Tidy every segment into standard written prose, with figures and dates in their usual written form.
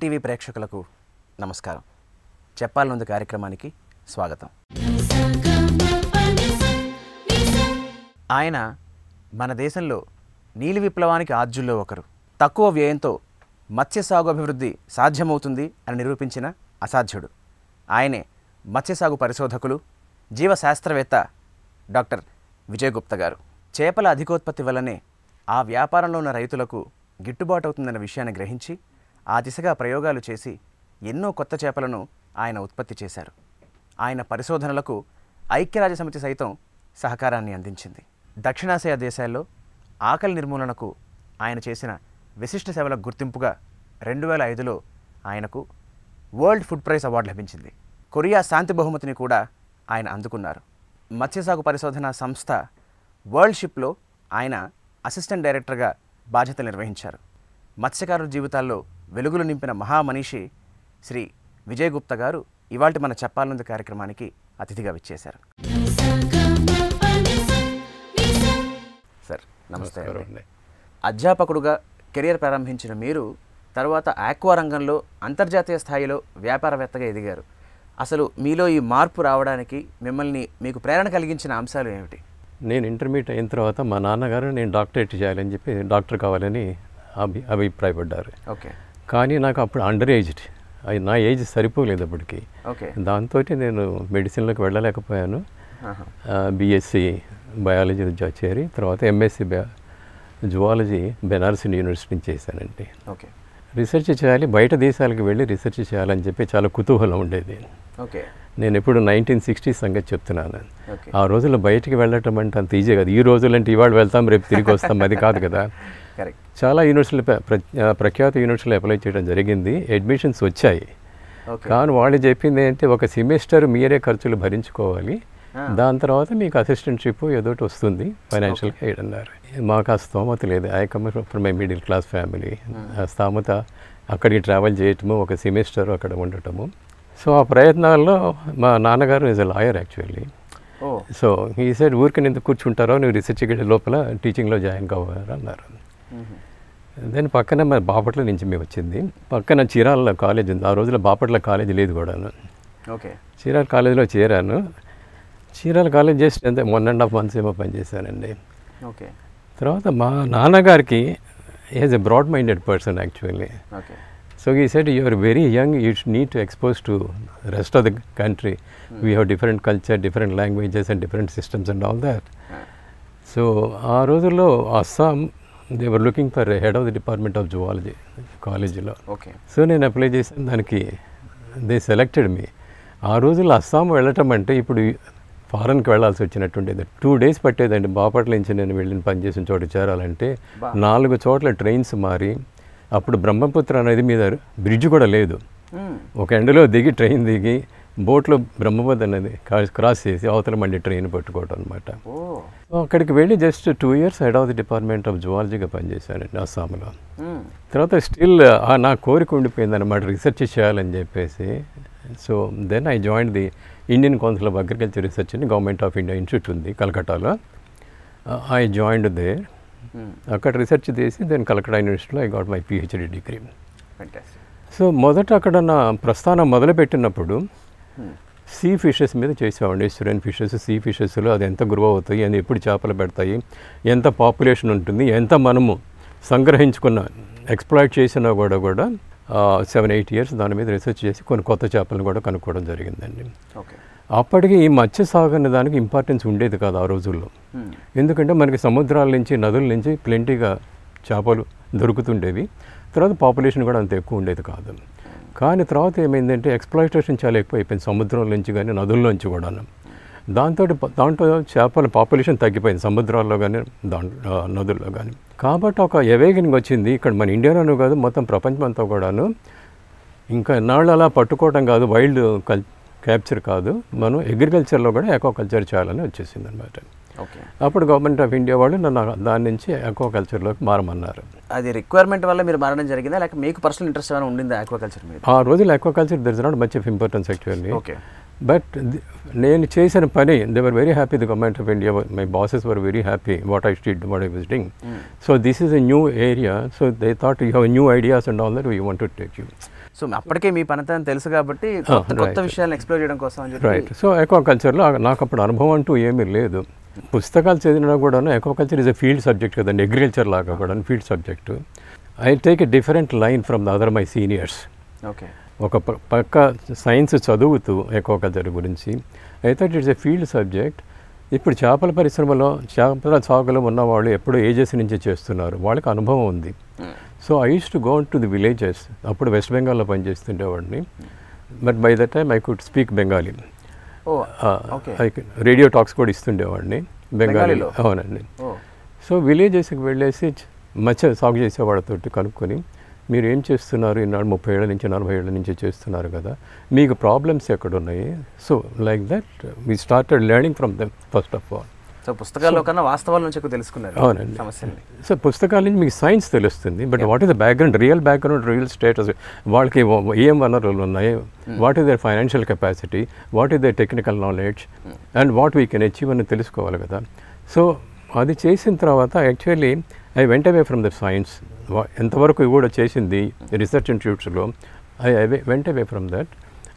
ETV ప్రేక్షకులకు నమస్కారం. చెప్పాలనుంది కార్యక్రమానికి స్వాగతం. ఆయన మన దేశంలో నీలి విప్లవానికి ఆద్యుల్లో ఒకరు. తక్కువ వ్యయంతో మత్స్య సాగు అభివృద్ధి సాధ్యమవుతుంది అని నిరూపించిన అసాధ్యుడు ఆయనే. మత్స్య సాగు పరిశోధకులు, జీవశాస్త్రవేత్త డాక్టర్ విజయ్ గుప్తా గారు. చేపల అధికోత్పత్తి వల్లనే ఆ వ్యాపారంలో ఉన్న రైతులకు గిట్టుబాటు అవుతుందన్న విషయాన్ని గ్రహించి ఆ దిశగా ప్రయోగాలు చేసి ఎన్నో కొత్త చేపలను ఆయన ఉత్పత్తి చేశారు. ఆయన పరిశోధనలకు ఐక్యరాజ్య సమితి సైతం సహకారాన్ని అందించింది. దక్షిణాసియా దేశాల్లో ఆకలి నిర్మూలనకు ఆయన చేసిన విశిష్ట సేవలకు గుర్తింపుగా 2005లో ఆయనకు వరల్డ్ ఫుడ్ ప్రైజ్ అవార్డు లభించింది. కొరియా శాంతి బహుమతిని కూడా ఆయన అందుకున్నారు. మత్స్యసాగు పరిశోధన సంస్థ వరల్డ్ షిప్లో ఆయన అసిస్టెంట్ డైరెక్టర్గా బాధ్యతలు నిర్వహించారు. మత్స్యకారుల జీవితాల్లో వెలుగులు నింపిన మహామనిషి శ్రీ విజయ్ గుప్తా గారు ఇవాళ మన చెప్పాలనుంది కార్యక్రమానికి అతిథిగా విచ్చేశారు. సార్ నమస్తే. అధ్యాపకుడుగా కెరియర్ ప్రారంభించిన మీరు తర్వాత ఆక్వా రంగంలో అంతర్జాతీయ స్థాయిలో వ్యాపారవేత్తగా ఎదిగారు. అసలు మీలో ఈ మార్పు రావడానికి మీకు ప్రేరణ కలిగించిన అంశాలు ఏమిటి? నేను ఇంటర్మీడియట్ అయిన తర్వాత మా నాన్నగారు నేను డాక్టరేట్ చేయాలని చెప్పి డాక్టర్ కావాలని అభిప్రాయపడ్డారు. ఓకే. కానీ నాకు అప్పుడు అండర్ ఏజ్డ్, అది నా ఏజ్ సరిపోలేదు అప్పటికి. ఓకే. దాంతో నేను మెడిసిన్లోకి వెళ్ళలేకపోయాను. బిఎస్సి బయాలజీ నుంచి చేరి తర్వాత ఎంఎస్సి జువాలజీ బెనారస్ యూనివర్సిటీ నుంచి చేశానండి. ఓకే. రీసెర్చ్ చేయాలి, బయట దేశాలకు వెళ్ళి రీసెర్చ్ చేయాలని చెప్పి చాలా కుతూహలం ఉండేది. ఓకే. నేను ఎప్పుడు 1960 సంగతి చెప్తున్నాను. ఆ రోజుల్లో బయటికి వెళ్ళటం అంటే అంత ఈజీ కాదు. ఈ రోజులు అంటే ఇవాళ వెళ్తాం రేపు తిరిగి వస్తాం అది కాదు కదా. చాలా యూనివర్సిటీలు, ప్రఖ్యాత యూనివర్సిటీలు అప్లై చేయడం జరిగింది. అడ్మిషన్స్ వచ్చాయి. కానీ వాళ్ళు చెప్పింది ఏంటంటే ఒక సెమిస్టర్ మీరే ఖర్చులు భరించుకోవాలి, దాని తర్వాత మీకు అసిస్టెంట్షిప్ ఏదోటి వస్తుంది ఫైనాన్షియల్గా ఏడన్నారు. మాకు ఆ స్తోమత లేదు. I come from my middle class family. ఆ స్తోమత అక్కడికి ట్రావెల్ చేయటము, ఒక సెమిస్టర్ అక్కడ ఉండటము. సో ఆ ప్రయత్నాల్లో మా నాన్నగారు is a lawyer actually. So ఈ సైడ్ ఊరికి నేను కూర్చుంటారో నువ్వు రీసెర్చ్ లోపల టీచింగ్లో జాయిన్ కావాలని అన్నారు. దెన్ పక్కన మా బాపట్ల నుంచి మేము వచ్చింది, పక్కన చీరాల కాలేజ్ ఉంది. ఆ రోజుల్లో బాపట్ల కాలేజ్ లేదు కూడాను. ఓకే. చీరాల కాలేజ్లో చేరాను. చీరాల కాలేజ్ చేసి అంతే 1.5 months ఏమో పనిచేశానండి. ఓకే. తర్వాత మా నాన్నగారికి is a broad minded person actually. Okay. So he said, you are very young, you need to expose to rest of the country. We have different culture, different languages and different systems and all that. So aa rojulo Assam, they were looking for a head of the department of zoology college lo. Okay. So nen apply chesam daniki they selected me. Aa rojulo Assam velatam ante ipudu ఫారెన్కి వెళ్ళాల్సి వచ్చినట్టుండేది. 2 days పట్టేదండి. Bapatla నుంచి నేను వెళ్ళిన పని చేసిన చోట చేరాలంటే 4 చోట్ల ట్రైన్స్ మారి, అప్పుడు బ్రహ్మపుత్ర అనేది మీద బ్రిడ్జ్ కూడా లేదు. ఒక ఎండలో దిగి ట్రైన్ దిగి బోట్లో బ్రహ్మపుత్ర అనేది క్రాస్ చేసి అవతల మళ్ళీ ట్రైన్ పట్టుకోవడం అనమాట. అక్కడికి వెళ్ళి just 2 years head of the department of జువాలజీగా పనిచేశానండి అస్సాంలో. తర్వాత స్టిల్ నా కోరిక ఉండిపోయింది అనమాట రీసెర్చ్ చేయాలని చెప్పేసి. So then I join the Indian council of agriculture research అని గవర్నమెంట్ ఆఫ్ ఇండియా ఇన్స్టిట్యూట్ ఉంది కలకట్టాలో. I joined there. అక్కడ రీసెర్చ్ చేసి దెన్ కలకత్తా యూనివర్సిటీలో I got my PhD degree. So మొదట అక్కడ నా ప్రస్థానం మొదలుపెట్టినప్పుడు సీ ఫిషెస్ మీద చేసేవాడిని. స్టూడెంట్ ఫిషెస్, సీ ఫిషెస్లో అది ఎంత గ్రో అవుతాయి, అది ఎప్పుడు చేపలు పెడతాయి, ఎంత పాపులేషన్ ఉంటుంది, ఎంత మనము సంగ్రహించుకున్న ఎక్స్ప్లాయిట్ చేసినా కూడా 7-8 years దాని మీద రీసెర్చ్ చేసి కొన్ని కొత్త చేపలను కూడా కనుక్కోవడం జరిగిందండి. ఓకే. అప్పటికి ఈ మత్స్య సాగు అనే దానికి ఇంపార్టెన్స్ ఉండేది కాదు ఆ రోజుల్లో. ఎందుకంటే మనకి సముద్రాల నుంచి నదుల నుంచి ప్లెంటీగా చేపలు దొరుకుతుండేవి. తర్వాత పాపులేషన్ కూడా అంత ఎక్కువ ఉండేది కాదు. కానీ తర్వాత ఏమైందంటే ఎక్స్‌ప్లాయిటేషన్ చాలా ఎక్కువ అయిపోయింది సముద్రం నుంచి కానీ నదుల్లోంచి కూడా. దాంతో చేపల పాపులేషన్ తగ్గిపోయింది సముద్రాల్లో కానీ నదుల్లో కానీ. కాబట్టి ఒక అవేకనింగ్ వచ్చింది ఇక్కడ మన ఇండియాలోనూ కాదు మొత్తం ప్రపంచం అంతా కూడాను. ఇంకా ఎన్నాళ్ళు అలా పట్టుకోవడం కాదు, వైల్డ్ క్యాప్చర్ కాదు, మనం అగ్రికల్చర్లో కూడా ఎకోకల్చర్ చేయాలని వచ్చేసింది అనమాట. ఓకే. అప్పుడు గవర్నమెంట్ ఆఫ్ ఇండియా వాళ్ళు నన్ను దాని నుంచి ఎకోకల్చర్లోకి మారమన్నారు. అది రిక్వైర్మెంట్ వల్ల మీరు మారడం జరిగిందా లేక మీకు పర్సనల్ ఇంట్రెస్ట్ ఏమైనా ఉండిందా అక్వాకల్చర్ మీద? ఆ రోజుల్లో aquaculture that is not much of importance actually. Okay. But నేను చేసిన పని they were very happy, the government of India, my bosses were very happy what I did, what I was doing. So this is a new area, so they thought you have new ideas and all that we want to take you. So అప్పటికే మీ పనితనం తెలుసు కాబట్టి కొత్త విషయాలను explore చేయడం కోసం అని చెప్పి రైట్ సో ఎకోకల్చర్ లో నాకు అప్పుడు అనుభవం అంటూ ఏమీ లేదు పుస్తకాలు చదివినా కూడాను aquaculture is a field subject కదండి అగ్రికల్చర్ లాగా కూడాను field subject I take a different line from the other my seniors okay ఒక పక్క సైన్స్ చదువుతూ ఎకోకల్చర్ గురించి I thought it's a field subject ఇప్పుడు చేపల పరిశ్రమలో చేపల సాగులో ఉన్నవాళ్ళు ఎప్పుడు ఏజెస్ నుంచి చేస్తున్నారు వాళ్ళకి అనుభవం ఉంది so I use to go to the villages అప్పుడు వెస్ట్ బెంగాల్లో పనిచేస్తుండేవాడిని but by the time I could speak Bengali radio talks కూడా ఇస్తుండేవాడిని బెంగాలీలో అవునండి సో విలేజెస్కి వెళ్ళేసి మచ్చ సాగు చేసేవాళ్ళతో కనుక్కొని మీరు ఏం చేస్తున్నారు ఈనాడు 30 ఏళ్ళ నుంచి 40 ఏళ్ళ నుంచి చేస్తున్నారు కదా మీకు ప్రాబ్లమ్స్ ఎక్కడున్నాయి so like that we started learning from them first of all so పుస్తకాల్లో కన్నా వాస్తవాల నుంచి ఎక్కువ తెలుసుకున్నారు అవునండి సమస్యల్ని సో పుస్తకాల నుంచి మీకు సైన్స్ తెలుస్తుంది but what is the background real background real status వాళ్ళకి ఏం వనరులు ఉన్నాయి what is their financial capacity what is their technical knowledge and what we can achieve అని తెలుసుకోవాలి కదా సో అది చేసిన తర్వాత actually I went away from the science ఎంతవరకు కూడా చేసింది రీసెర్చ్ ఇన్స్టిట్యూట్స్లో I went away from that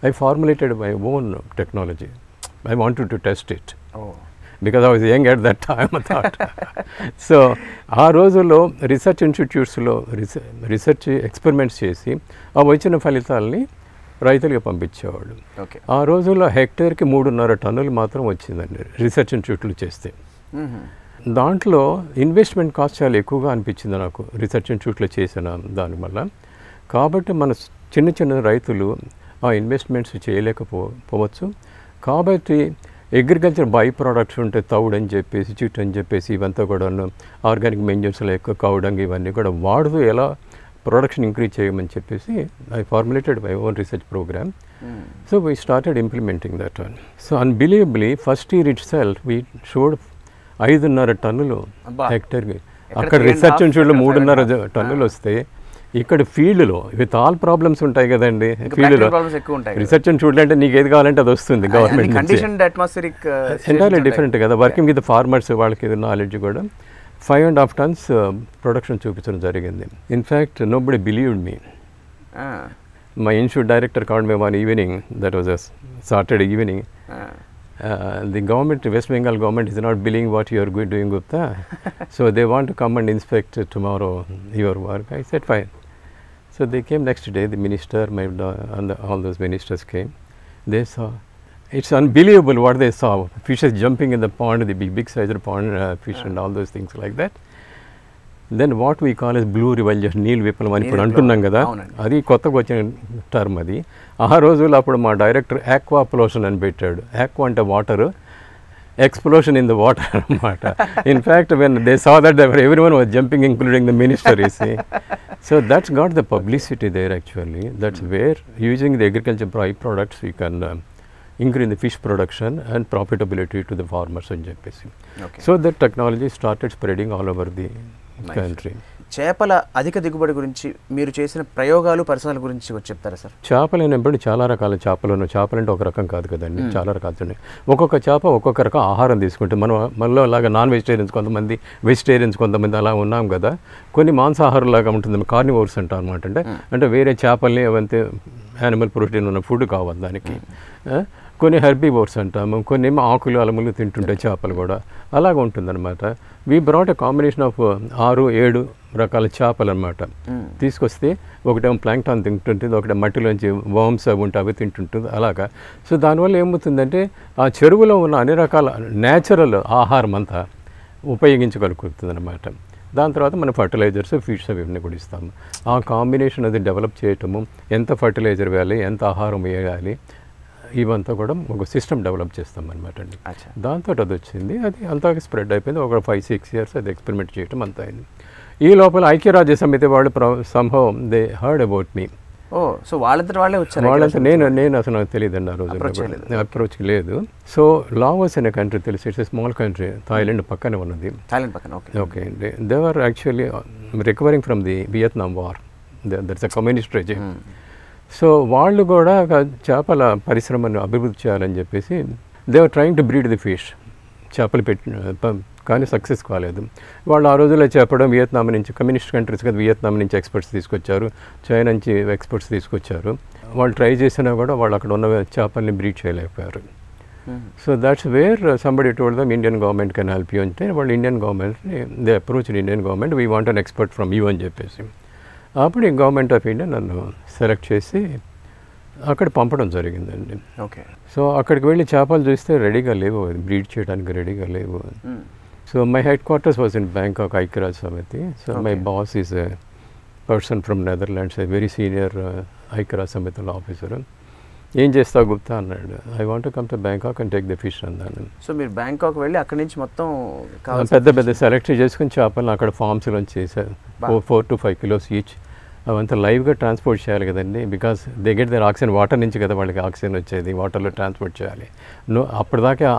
I formulated my own technology I wanted to test it because I was young at that time thought so ఆ రోజుల్లో research ఇన్స్టిట్యూట్స్లో research experiments చేసి ఆ వచ్చిన ఫలితాలని రైతులకు పంపించేవాళ్ళు ఆ రోజుల్లో హెక్టేర్కి 3.5 టన్నులు మాత్రం వచ్చిందండి రీసెర్చ్ ఇన్స్టిట్యూట్లు చేస్తే దాంట్లో ఇన్వెస్ట్మెంట్ కాస్ట్ చాలా ఎక్కువగా అనిపించింది నాకు రీసెర్చ్ ఇన్స్టిట్యూట్లో చేసిన దానివల్ల కాబట్టి మన చిన్న చిన్న రైతులు ఆ ఇన్వెస్ట్మెంట్స్ చేయలేకపోవచ్చు కాబట్టి అగ్రికల్చర్ బై ప్రోడక్ట్స్ ఉంటే తౌడు అని చెప్పేసి చిట్ అని చెప్పేసి ఇవంతా కూడా ఆర్గానిక్ మెన్యూర్స్లో ఎక్కువ కావడం ఇవన్నీ కూడా వాడుతూ ఎలా ప్రొడక్షన్ ఇంక్రీజ్ చేయమని చెప్పేసి I formulated my own research programme so we started implementing that one so unbelievably first year itself we showed 5.5 టన్నులు హెక్టర్కి అక్కడ రీసెర్చ్ ఇన్స్టిట్యూట్లో 3.5 టన్నులు వస్తే ఇక్కడ ఫీల్డ్లో విత్ ఆల్ ప్రాబ్లమ్స్ ఉంటాయి కదండి ఫీల్డ్లో రీసెర్చ్ ఇన్స్టిట్యూట్ అంటే నీకు ఏది కావాలంటే అది వస్తుంది గవర్నమెంట్ నుంచి ఎంటైర్లీ డిఫరెంట్ కదా వర్కింగ్ విత్ ఫార్మర్స్ వాళ్ళకి ఇది నాలెడ్జ్ కూడా 5.5 టన్స్ ప్రొడక్షన్ చూపించడం జరిగింది in fact nobody believed me my institute director called me one evening that was a Saturday evening the government, West Bengal government is not believing what you are doing, Gupta. So they want to come and inspect tomorrow your work. I said fine. So they came next day, the minister, all those ministers came. They saw, it's unbelievable what they saw. Fishes jumping in the pond, the big sized pond fish and all those things like that. Then what we call as blue revolution, Neel Viplam అని ఇప్పుడు అంటున్నాం కదా అది కొత్తగా వచ్చిన term అది ఆ రోజుల్లో అప్పుడు మా డైరెక్టర్ ఆక్వా ప్లోషన్ అని పెట్టాడు ఆక్వా అంటే water explosion in the water అనమాట in fact when they saw that everyone was jumping including the minister is so that's got the publicity there actually that's where using the agriculture by products you can increase the fish production and profitability to the farmers and JPC. Okay. So that technology started spreading all over the country. చేపల అధిక దిగుబడి గురించి మీరు చేసిన ప్రయోగాలు పరిశోధనల గురించి కొంచెం చెప్తారా సార్ చేపలు అనేప్పుడు చాలా రకాల చేపలు చేపలంటే ఒక రకం కాదు కదండి చాలా రకాలు ఒక్కొక్క చేప ఒక్కొక్క రకం ఆహారం తీసుకుంటే మనం మనలో అలాగా నాన్ వెజిటేరియన్స్ కొంతమంది వెజిటేరియన్స్ కొంతమంది అలా ఉన్నాం కదా కొన్ని మాంసాహారం లాగా ఉంటుంది కార్నివోర్స్ అంటారు అనమాట అంటే వేరే చేపల్ని ఏవంతే యానిమల్ ప్రోటీన్ ఉన్న ఫుడ్ కావాలి దానికి కొన్ని హెర్బివోర్స్ అంటాము కొన్ని ఏమో ఆకులు అలములు తింటుంటాయి చేపలు కూడా అలాగ ఉంటుందన్నమాట we brought a combination of 6-7 రకాల చేపలు అనమాట తీసుకొస్తే ఒకటేమో ప్లాంక్టాన్ తింటుంటుంది ఒకటే మట్టిలోంచి వామ్స్ అవి ఉంటాయి అవి తింటుంటుంది అలాగా సో దానివల్ల ఏమవుతుందంటే ఆ చెరువులో ఉన్న అన్ని రకాల న్యాచురల్ ఆహారం అంతా ఉపయోగించగలుగుతుంది అనమాట దాని తర్వాత మనం ఫర్టిలైజర్స్ ఫీడ్స్ అవి కూడా ఇస్తాము ఆ కాంబినేషన్ అది డెవలప్ చేయటము ఎంత ఫర్టిలైజర్ వేయాలి ఎంత ఆహారం వేయాలి ఇవంతా కూడా ఒక సిస్టమ్ డెవలప్ చేస్తాం అనమాట అండి దాంతో అది వచ్చింది అది అంతా స్ప్రెడ్ అయిపోయింది ఒక 5-6 years అది ఎక్స్పెరిమెంట్ చేయడం అంతా అయింది ఈ లోపల ఐక్యరాజ్య సమితి వాళ్ళు somehow they heard about me so వాళ్ళంతా వాళ్ళే వచ్చారు వాళ్ళంతా నేను అసలు నాకు తెలియదండి ఆ రోజు అప్రోచ్ లేదు సో లావోస్ అనే కంట్రీ తెలుసు ఇట్స్ స్మాల్ కంట్రీ థాయిలాండ్ పక్కనే ఉన్నది థాయిలాండ్ పక్కన ఓకే అండి they are actually recovering from the Vietnam war that's a communist regime so వాళ్ళు కూడా చేపల పరిశ్రమను అభివృద్ధి చేయాలని చెప్పేసి they are trying to breed the fish చేపలు పెట్టి కానీ సక్సెస్ కాలేదు. వాళ్ళు ఆ రోజుల్లో చెప్పడం వియత్నాం నుంచి కమ్యూనిస్ట్ కంట్రీస్ కదా, వియత్నాం నుంచి ఎక్స్పర్ట్స్ తీసుకొచ్చారు, చైనా నుంచి ఎక్స్పర్ట్స్ తీసుకొచ్చారు. వాళ్ళు ట్రై చేసినా కూడా వాళ్ళు అక్కడ ఉన్న చేపల్ని బ్రీడ్ చేయలేకపోయారు. So that's where somebody told them Indian government can help you అంటే వాళ్ళు ఇండియన్ గవర్నమెంట్ని they approached Indian government, we want an expert from you అని చెప్పేసి అప్పుడు గవర్నమెంట్ ఆఫ్ ఇండియా నన్ను సెలెక్ట్ చేసి అక్కడ పంపడం జరిగిందండి. ఓకే, సో అక్కడికి వెళ్ళి చేపలు చూస్తే రెడీగా లేవు, బ్రీడ్ చేయడానికి రెడీగా లేవు. So my headquarters was in Bangkok, Aikraj Samiti. So okay. My boss is a person from Netherlands, a very senior Aikraj Samiti officer. ఏం చేస్తావు గుప్తా అన్నాడు. I want come to Bangkok and take the fish అన్నాను. సో మీరు Bangkok వెళ్ళి అక్కడి నుంచి మొత్తం పెద్ద పెద్ద సెలెక్ట్ చేసుకుని చేపలను అక్కడ ఫార్మ్స్లో చేశారు. 4 to 5 kilos ఈచ్. అవంతా లైవ్గా ట్రాన్స్పోర్ట్ చేయాలి కదండి, because they get their oxygen water నుంచి కదా వాళ్ళకి ఆక్సిజన్ వచ్చేది, వాటర్లో ట్రాన్స్పోర్ట్ చేయాలి. అప్పటిదాకా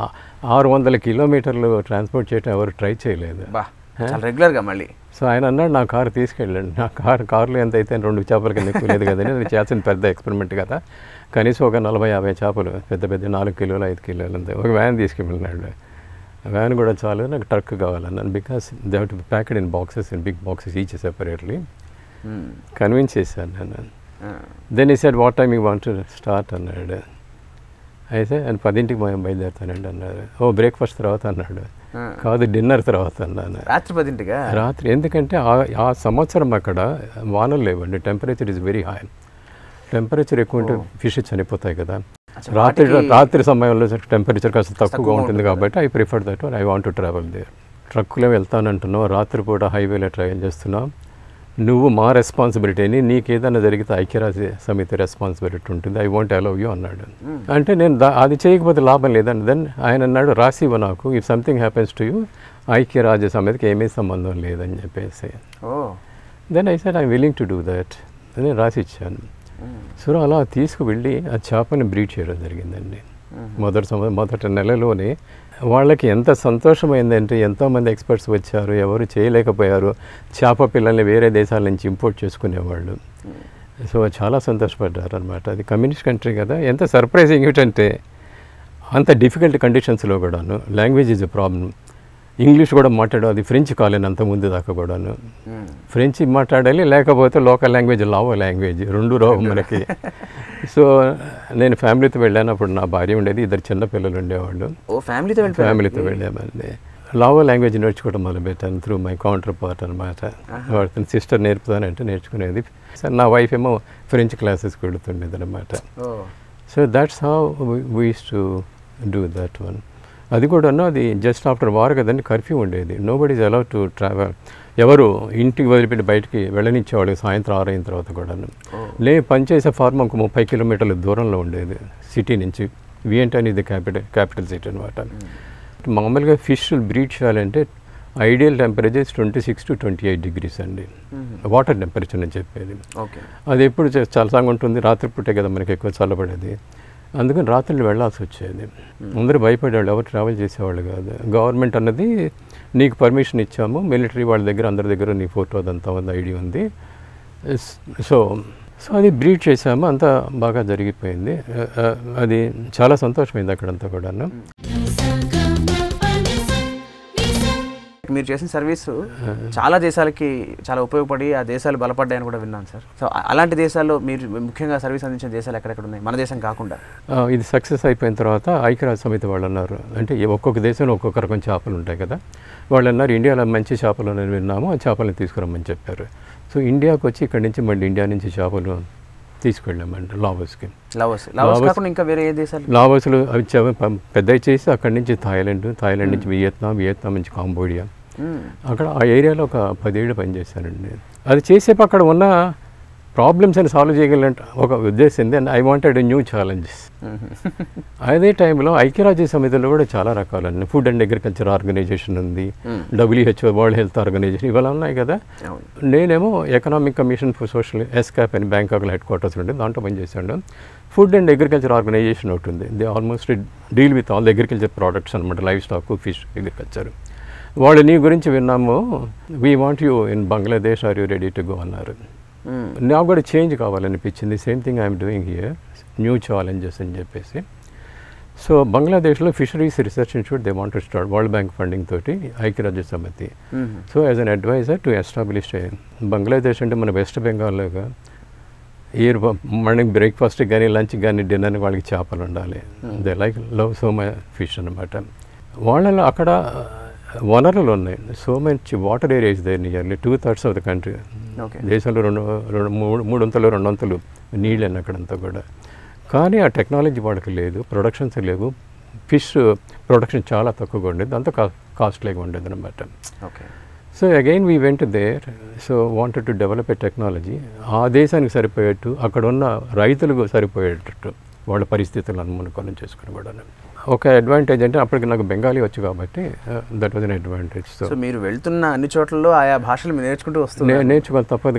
600 కిలోమీటర్లు ట్రాన్స్పోర్ట్ చేయడం ఎవరు ట్రై చేయలేదు రెగ్యులర్గా. మళ్ళీ సో ఆయన అన్నాడు నా కారు తీసుకెళ్ళండి. నా కారులో ఎంత అయితే 2 చేపలకి ఎక్కువ లేదు కదండి, అది చేసిన పెద్ద ఎక్స్పెరిమెంట్ కదా. కనీసం ఒక 40-50 చేపలు పెద్ద పెద్ద 4 కిలోలు 5 కిలోలు అంతే. ఒక వ్యాన్ తీసుకెళ్ళినాడు. వ్యాన్ కూడా చాలు, నాకు ట్రక్ కావాలన్నాను, because they have to be packed in boxes, in big boxes each separately. Convince చేశాను నేను. Then he said what time you want start అన్నాడు. అయితే నేను 10ంటికి బయలుదేరుతానండి అన్నాడు. ఓ బ్రేక్ఫాస్ట్ తర్వాత అన్నాడు. కాదు డిన్నర్ తర్వాత అన్నాను. రాత్రి 10ంటికి ఎందుకంటే ఆ సంవత్సరం అక్కడ వానలు లేవండి, temperature is very high. Temperature ఎక్కువ ఉంటే ఫిష్ చనిపోతాయి కదా. రాత్రి సమయంలో టెంపరేచర్ కాస్త తక్కువగా ఉంటుంది కాబట్టి I prefer that one. I want to travel there. ట్రక్కులో వెళ్తానంటున్నావు, రాత్రిపూట హైవేలో ట్రావెల్ చేస్తున్నావు, నువ్వు మా రెస్పాన్సిబిలిటీని, నీకేదైనా జరిగితే ఐక్యరాజ్య సమితి రెస్పాన్సిబిలిటీ ఉంటుంది, ఐ వాంట్ అలౌ యూ అన్నాడు. అంటే నేను అది చేయకపోతే లాభం లేదండి. దెన్ ఆయన అన్నాడు రాసివ్వ నాకు, if something happens to you ఐక్యరాజ్య సమితికి ఏమీ సంబంధం లేదని చెప్పేసి. Then I said I willing to do that అని రాసి ఇచ్చాను. సో అలా తీసుకువెళ్ళి ఆ చేపని బ్రీడ్ చేయడం జరిగిందండి. మొదటి నెలలోనే వాళ్ళకి ఎంత సంతోషమైందంటే ఎంతోమంది ఎక్స్పర్ట్స్ వచ్చారు, ఎవరు చేయలేకపోయారు. చేప పిల్లల్ని వేరే దేశాల నుంచి ఇంపోర్ట్ చేసుకునేవాళ్ళు. సో చాలా సంతోషపడ్డారు అనమాట. అది కమ్యూనిస్ట్ కంట్రీ కదా. ఎంత సర్ప్రైజింగ్ ఏంటంటే అంత డిఫికల్ట్ కండిషన్స్లో కూడాను, language is a problem. English కూడా మాట్లాడు, అది ఫ్రెంచ్ కాలేను అంత ముందు దాకా కూడాను. ఫ్రెంచ్ మాట్లాడాలి, లేకపోతే లోకల్ లాంగ్వేజ్, లావో లాంగ్వేజ్, రెండు రావు మనకి. సో నేను ఫ్యామిలీతో వెళ్ళాను. అప్పుడు నా భార్య ఉండేది, 2 చిన్నపిల్లలు ఉండేవాళ్ళు. ఫ్యామిలీతో వెళ్ళామండి. లావో లాంగ్వేజ్ నేర్చుకోవడం మొదలుపెట్టాను త్రూ మై కౌంటర్ పార్ట్ అనమాట. వాళ్ళ సిస్టర్ నేర్పుతానంటే నేర్చుకునేది. నా వైఫ్ ఏమో ఫ్రెంచ్ క్లాసెస్కి వెళుతుండేది అనమాట. So that's how we used to do that one. అది కూడా అది జస్ట్ ఆఫ్టర్ వార్ కదండి, కర్ఫ్యూ ఉండేది. Nobody is allowed to travel. ఎవరు ఇంటికి వదిలిపెట్టి బయటికి వెళ్ళనిచ్చేవాళ్ళు సాయంత్రం 6 అయిన తర్వాత కూడా. పనిచేసే ఫార్మ్ ఒక 30 కిలోమీటర్ల దూరంలో ఉండేది సిటీ నుంచి. వియెంటన్ ఇది క్యాపిటల్ సిటీ అనమాట. మామూలుగా ఫిష్ బ్రీడ్ చేయాలంటే ఐడియల్ టెంపరేచర్ 26 to 28 degrees అండి, వాటర్ టెంపరేచర్ అని చెప్పేది. అది ఎప్పుడు చల్లగా ఉంటుంది, రాత్రిపూటే కదా మనకి ఎక్కువ చల్లబడేది. అందుకని రాత్రులు వెళ్ళాల్సి వచ్చేది. అందరూ భయపడేవాళ్ళు, ఎవరు ట్రావెల్ చేసేవాళ్ళు కాదు. గవర్నమెంట్ అన్నది నీకు పర్మిషన్ ఇచ్చాము, మిలిటరీ వాళ్ళ దగ్గర అందరి దగ్గర నీ ఫోటో అదంతా ఉంది, ఐడి ఉంది. సో సో అది బ్రీడ్ చేసాము, అంతా బాగా జరిగిపోయింది. అది చాలా సంతోషమైంది అక్కడంతా కూడా. మీరు చేసిన సర్వీసు చాలా దేశాలకి చాలా ఉపయోగపడి ఆ దేశాలు బలపడ్డాయని కూడా విన్నాను సార్. సో అలాంటి దేశాల్లో మీరు ముఖ్యంగా సర్వీస్ అందించిన దేశాలు ఎక్కడెక్కడ ఉన్నాయి మన దేశం కాకుండా? ఇది సక్సెస్ అయిపోయిన తర్వాత ఐక్యరాజ్య సమితి వాళ్ళు అన్నారు, అంటే ఒక్కొక్క దేశంలో ఒక్కొక్క రకం చేపలు ఉంటాయి కదా, వాళ్ళు అన్నారు ఇండియాలో మంచి చేపలు అని విన్నాము, ఆ చేపలను తీసుకురమ్మని చెప్పారు. సో ఇండియాకి వచ్చి ఇక్కడ నుంచి మళ్ళీ ఇండియా నుంచి చేపలు తీసుకెళ్ళామండి లావోస్కి. లావోస్లో అవి పెద్ద చేసి అక్కడి నుంచి థాయిలాండ్ నుంచి వియత్నాం నుంచి కాంబోడియా. అక్కడ ఆ ఏరియాలో ఒక 10 ఏళ్ళు పనిచేశానండి. అది చేసేపు అక్కడ ఉన్న ప్రాబ్లమ్స్ అని సాల్వ్ చేయగలంటే ఒక ఉద్దేశం. Then I wanted new challenges. అదే టైంలో ఐక్యరాజ్య సమితిలో కూడా చాలా రకాలండి. ఫుడ్ అండ్ అగ్రికల్చర్ ఆర్గనైజేషన్ ఉంది, WHO వరల్డ్ హెల్త్ ఆర్గనైజేషన్, ఇవాళ ఉన్నాయి కదా. నేనేమో economic commission for social ESCAP అని బ్యాంకాక్లో హెడ్ క్వార్టర్స్ ఉంటుంది, దాంట్లో పనిచేసాను. ఫుడ్ అండ్ అగ్రికల్చర్ ఆర్గనైజేషన్ ఒకటి ఉంది, they almost deal with all the agriculture products అనమాట, లైవ్ స్టాక్, ఫిష్, అగ్రికల్చర్. వాళ్ళు నీ గురించి విన్నాము, we want you in Bangladesh, are you ready to go అన్నారు. నాకు కూడా చేంజ్ కావాలనిపించింది. Same thing I'm doing here, new challenges అని చెప్పేసి. So Bangladesh lo Fisheries Research Institute they want to start World Bank funding toti Aikrajya Samiti. So as an advisor to establish a Bangladesh ante mana West Bengal laga year morning breakfast gaani lunch gaani dinner ni vaaliki chapalu undali. They like love so much fish anamata. Vaalalo akkada వనరులు ఉన్నాయి so much water areas there nearly 2/3 of the country దేశంలో మూడొంతలు నీళ్ళు అని అక్కడంతా కూడా కానీ ఆ టెక్నాలజీ వాళ్ళకి లేదు ప్రొడక్షన్స్ లేవు ఫిష్ ప్రొడక్షన్ చాలా తక్కువగా ఉండేది అంత కాస్ట్లీగా ఉండేది అనమాట so again we went there so wanted to develop a technology ఆ దేశానికి సరిపోయేట్టు అక్కడ ఉన్న రైతులకు సరిపోయేటట్టు వాళ్ళ పరిస్థితులను అనుకూలం చేసుకుని కూడా ఒక అడ్వాంటేజ్ అంటే అప్పటికి నాకు బెంగాలీ వచ్చు కాబట్టి that was an advantage so మీరు వెళ్తున్న అన్ని చోట్లలో ఆయా భాషలు మీరు నేర్చుకుంటూ వస్తున్నారు నేను నేర్చుకోవాలి తప్పదు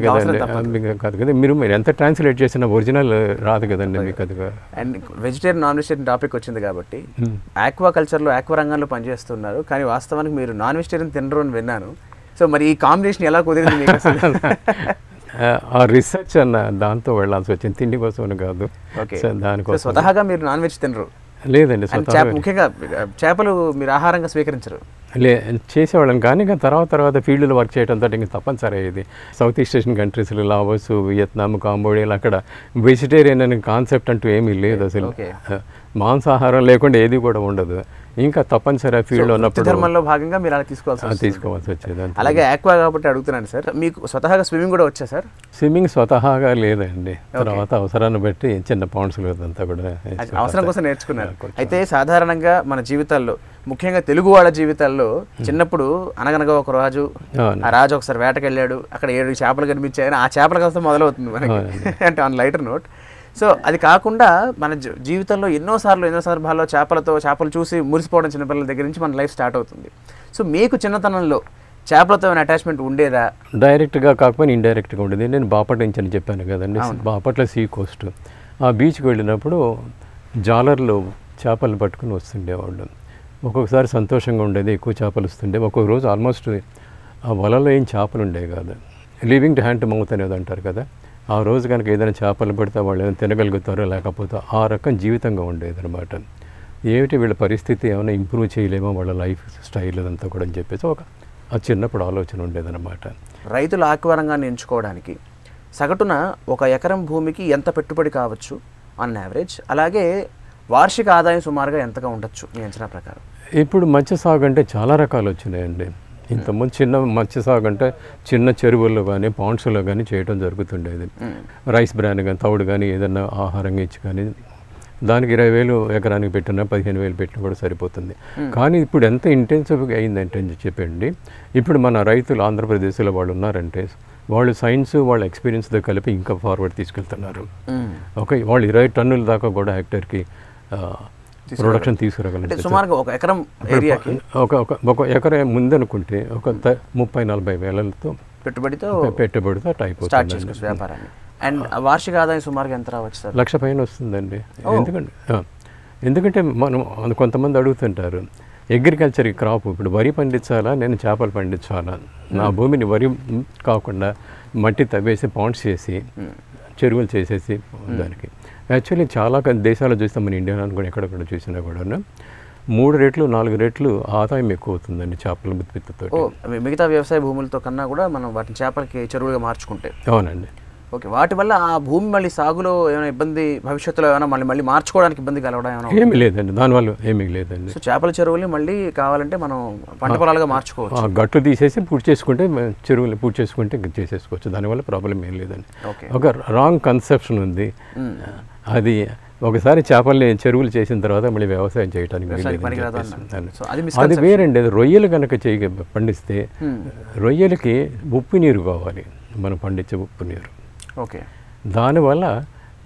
కదండి మీరు ఎంత ట్రాన్స్లేట్ చేసినా ఒరిజినల్ రాదు కదండి మీకు అది and vegetarian non vegetarian topic వచ్చింది కాబట్టి ఆక్వా కల్చర్లో ఆక్వా రంగంలో పనిచేస్తున్నారు కానీ వాస్తవానికి మీరు నాన్ వెజిటేరియన్ తినరు అని విన్నాను సో మరి ఈ కాంబినేషన్ ఎలా కుదిరింది మీకు అసలు ఆ రీసెర్చ్ అన్న దాంతో వెళ్ళాల్సి వచ్చింది తిండి కోసం కాదు దానికోసం స్వతహాగా మీరు నాన్ వెజ్ తినరు లేదండి ముఖ్యంగా చేపలు మీరు ఆహారంగా స్వీకరించరు లే చేసేవాళ్ళం కానీ ఇంకా తర్వాత ఫీల్డ్లో వర్క్ చేయడం తోటి ఇంకా తప్పనిసరి అయ్యేది సౌత్ ఈస్ట్ ఏషియన్ కంట్రీస్లో లావోస్ వియత్నాం కాంబోడియాలో అక్కడ వెజిటేరియన్ అనే కాన్సెప్ట్ అంటూ ఏమీ లేదు అసలు మాంసాహారం లేకుండా ఏది కూడా ఉండదు ఇంకా తప్పనిసరి ఫీల్డ్లో ఉన్నప్పుడు ధర్మంలో భాగంగా మీరు అలా తీసుకోవాల్సి వచ్చేది అలాగే ఆక్వా కాబట్టి అడుగుతున్నాను సార్ మీకు స్వతహాగా స్విమ్మింగ్ కూడా వచ్చా సార్ స్విమ్మింగ్ స్వతహాగా లేదండి తర్వాత అవసరాన్ని బట్టి చిన్న పాండ్స్ లేదంతా కూడా అవసరం కోసం నేర్చుకున్నారు అయితే సాధారణంగా మన జీవితాల్లో ముఖ్యంగా తెలుగు వాళ్ళ జీవితాల్లో చిన్నప్పుడు అనగనగా ఒక రాజు ఆ రాజు ఒకసారి వేటకెళ్ళాడు అక్కడ 7 చేపలు కనిపించాయని ఆ చేపల కోసం మొదలవుతుంది మనకి అంటే ఆన్ లైటర్ నోట్ సో అది కాకుండా మన జీవితంలో ఎన్నో సందర్భాల్లో చేపలు చూసి మురిసిపోవడం చిన్నపిల్లల దగ్గర నుంచి మన లైఫ్ స్టార్ట్ అవుతుంది సో మీకు చిన్నతనంలో చేపలతో అటాచ్మెంట్ ఉండేదా డైరెక్ట్గా కాకపోతే ఇండైరెక్ట్గా ఉండేది నేను బాపట్ల నుంచి అని చెప్పాను కదండి బాపట్ల సీ కోస్ట్ ఆ బీచ్కి వెళ్ళినప్పుడు జాలర్లు చేపలు పట్టుకుని వస్తుండేవాళ్ళు ఒక్కొక్కసారి సంతోషంగా ఉండేది ఎక్కువ చేపలు వస్తుండే ఒక్కొక్క రోజు ఆల్మోస్ట్ ఆ వలలో ఏం చేపలు ఉండేవి కాదు living to hand to mouth అనేది అంటారు కదా ఆ రోజు కనుక ఏదైనా చేపలు పడితే వాళ్ళు ఏదైనా తినగలుగుతారో లేకపోతే ఆ రకం జీవితంగా ఉండేది అనమాట ఏమిటి వీళ్ళ పరిస్థితి ఏమైనా ఇంప్రూవ్ చేయలేమో వాళ్ళ లైఫ్ స్టైల్ అదంతా కూడా అని చెప్పేసి ఒక ఆ చిన్నప్పుడు ఆలోచన ఉండేదన్నమాట రైతుల ఆక్వారంగాన్ని ఎంచుకోవడానికి సగటున 1 ఎకరం భూమికి ఎంత పెట్టుబడి కావచ్చు ఆన్ యావరేజ్ అలాగే వార్షిక ఆదాయం సుమారుగా ఎంతగా ఉండొచ్చు మీ అంచనా ప్రకారం ఇప్పుడు మత్స్య సాగు అంటే చాలా రకాలు వచ్చినాయండి ఇంతకుముందు చిన్న మత్స్య సాగు అంటే చిన్న చెరువుల్లో కానీ పాండ్స్లో కానీ చేయడం జరుగుతుండేది రైస్ బ్రాన్ కానీ తౌడు కానీ ఏదన్నా ఆహారంగా ఇచ్చి కానీ దానికి 20,000 ఎకరానికి పెట్టినా 15,000 పెట్టినా కూడా సరిపోతుంది కానీ ఇప్పుడు ఎంత ఇంటెన్సివ్గా అయిందంటే చెప్పండి ఇప్పుడు మన రైతులు ఆంధ్రప్రదేశ్లో వాళ్ళు ఉన్నారంటే వాళ్ళు సైన్స్ వాళ్ళ ఎక్స్పీరియన్స్తో కలిపి ఇంకా ఫార్వర్డ్ తీసుకెళ్తున్నారు ఓకే వాళ్ళు 20 టన్నుల దాకా కూడా హెక్టర్కి ప్రొడక్షన్ తీసుకురాగలంటే సుమారుగా 1 ఎకరం ఏరియాకి ఒక ఎకరం ముందనుకుంటే ఒక 30-40 వేలతో పెట్టుబడితో టైప్ అవుతుంది వ్యాపారాన్ని అండ్ వార్షిక ఆదాయం సుమారుగా ఎంత రావచ్చు సార్ 1,00,000 పైన వస్తుందండి ఎందుకంటే మనం కొంతమంది అడుగుతుంటారు అగ్రికల్చర్ క్రాప్ ఇప్పుడు వరి పండించాలా నేను చేపలు పండించాలా నా భూమిని వరి కాకుండా మట్టి తవ్వేసి పాండ్స్ చేసి చెరువులు చేసేసి దానికి యాక్చువల్లీ చాలా దేశాలు చూస్తాం మన ఇండియా కూడా ఎక్కడక్కడ చూసినా కూడా 3 రెట్లు 4 రెట్లు ఆదాయం ఎక్కువ అవుతుందండి చేపల ఉత్పత్తితో మిగతా వ్యవసాయ భూములతో కన్నా కూడా మనం వాటిని చేపలకి చెరువులుగా మార్చుకుంటే అవునండి ఓకే వాటి వల్ల ఆ భూమి మళ్ళీ సాగులో ఏమైనా ఇబ్బంది భవిష్యత్తులో ఏమైనా మళ్ళీ మార్చుకోవడానికి ఇబ్బంది కలవడం ఏమీ లేదండి దానివల్ల ఏమీ లేదండి సో చేపల చెరువులు మళ్ళీ కావాలంటే మనం పంట పొలాలుగా మార్చుకోవచ్చు ఆ గట్లు తీసేసి పూర్తి చేసుకుంటే చెరువులు పూర్తి చేసుకుంటే చేసేసుకోవచ్చు దానివల్ల ప్రాబ్లం ఏం లేదండి ఒక రాంగ్ కన్సెప్షన్ ఉంది అది ఒకసారి చేపల్ని చెరువులు చేసిన తర్వాత మళ్ళీ వ్యవసాయం చేయడానికి అది వేరండి అది రొయ్యలు కనుక పండిస్తే రొయ్యలకి ఉప్పు నీరు కావాలి మనం పండించే ఉప్పు నీరు ఓకే దానివల్ల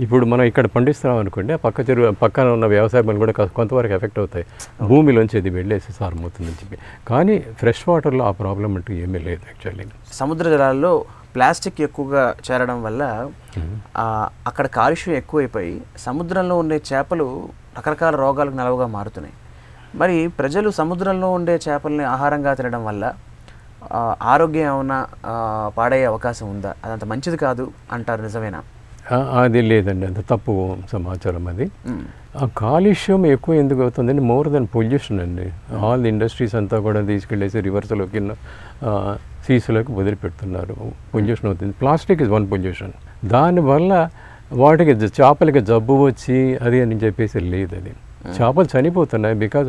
ఇప్పుడు మనం ఇక్కడ పండిస్తున్నాం అనుకోండి పక్క చెరువు పక్కన ఉన్న వ్యవసాయ పనులు కూడా కొంతవరకు ఎఫెక్ట్ అవుతాయి భూమిలోంచి ఇది వెళ్ళేసి సారం అవుతుందని చెప్పి కానీ ఫ్రెష్ వాటర్లో ఆ ప్రాబ్లం అంటూ ఏమీ లేదు యాక్చువల్లీ సముద్ర జలాల్లో ప్లాస్టిక్ ఎక్కువగా చేరడం వల్ల అక్కడ కాలుష్యం ఎక్కువైపోయి సముద్రంలో ఉండే చేపలు రకరకాల రోగాలకు నలవగా మారుతున్నాయి మరి ప్రజలు సముద్రంలో ఉండే చేపల్ని ఆహారంగా తినడం వల్ల ఆరోగ్యం ఏమైనా పాడయ్యే అవకాశం ఉందా అదంత మంచిది కాదు అంటారు నిజమేనా అది లేదండి అంత తప్పు సమాచారం అది కాలుష్యం ఎక్కువ ఎందుకు అవుతుందండి? మోర్ దెన్ పొల్యూషన్ అండి. ఆల్ ఇండస్ట్రీస్ అంతా కూడా తీసుకెళ్ళేసి రివర్స్లోకి సీసులోకి వదిలిపెడుతున్నారు, పొల్యూషన్ అవుతుంది. Plastic is one pollution. దానివల్ల వాటికి చేపలకి జబ్బు వచ్చి అది అని చెప్పేసి లేదు, అది చేపలు చనిపోతున్నాయి. బికాజ్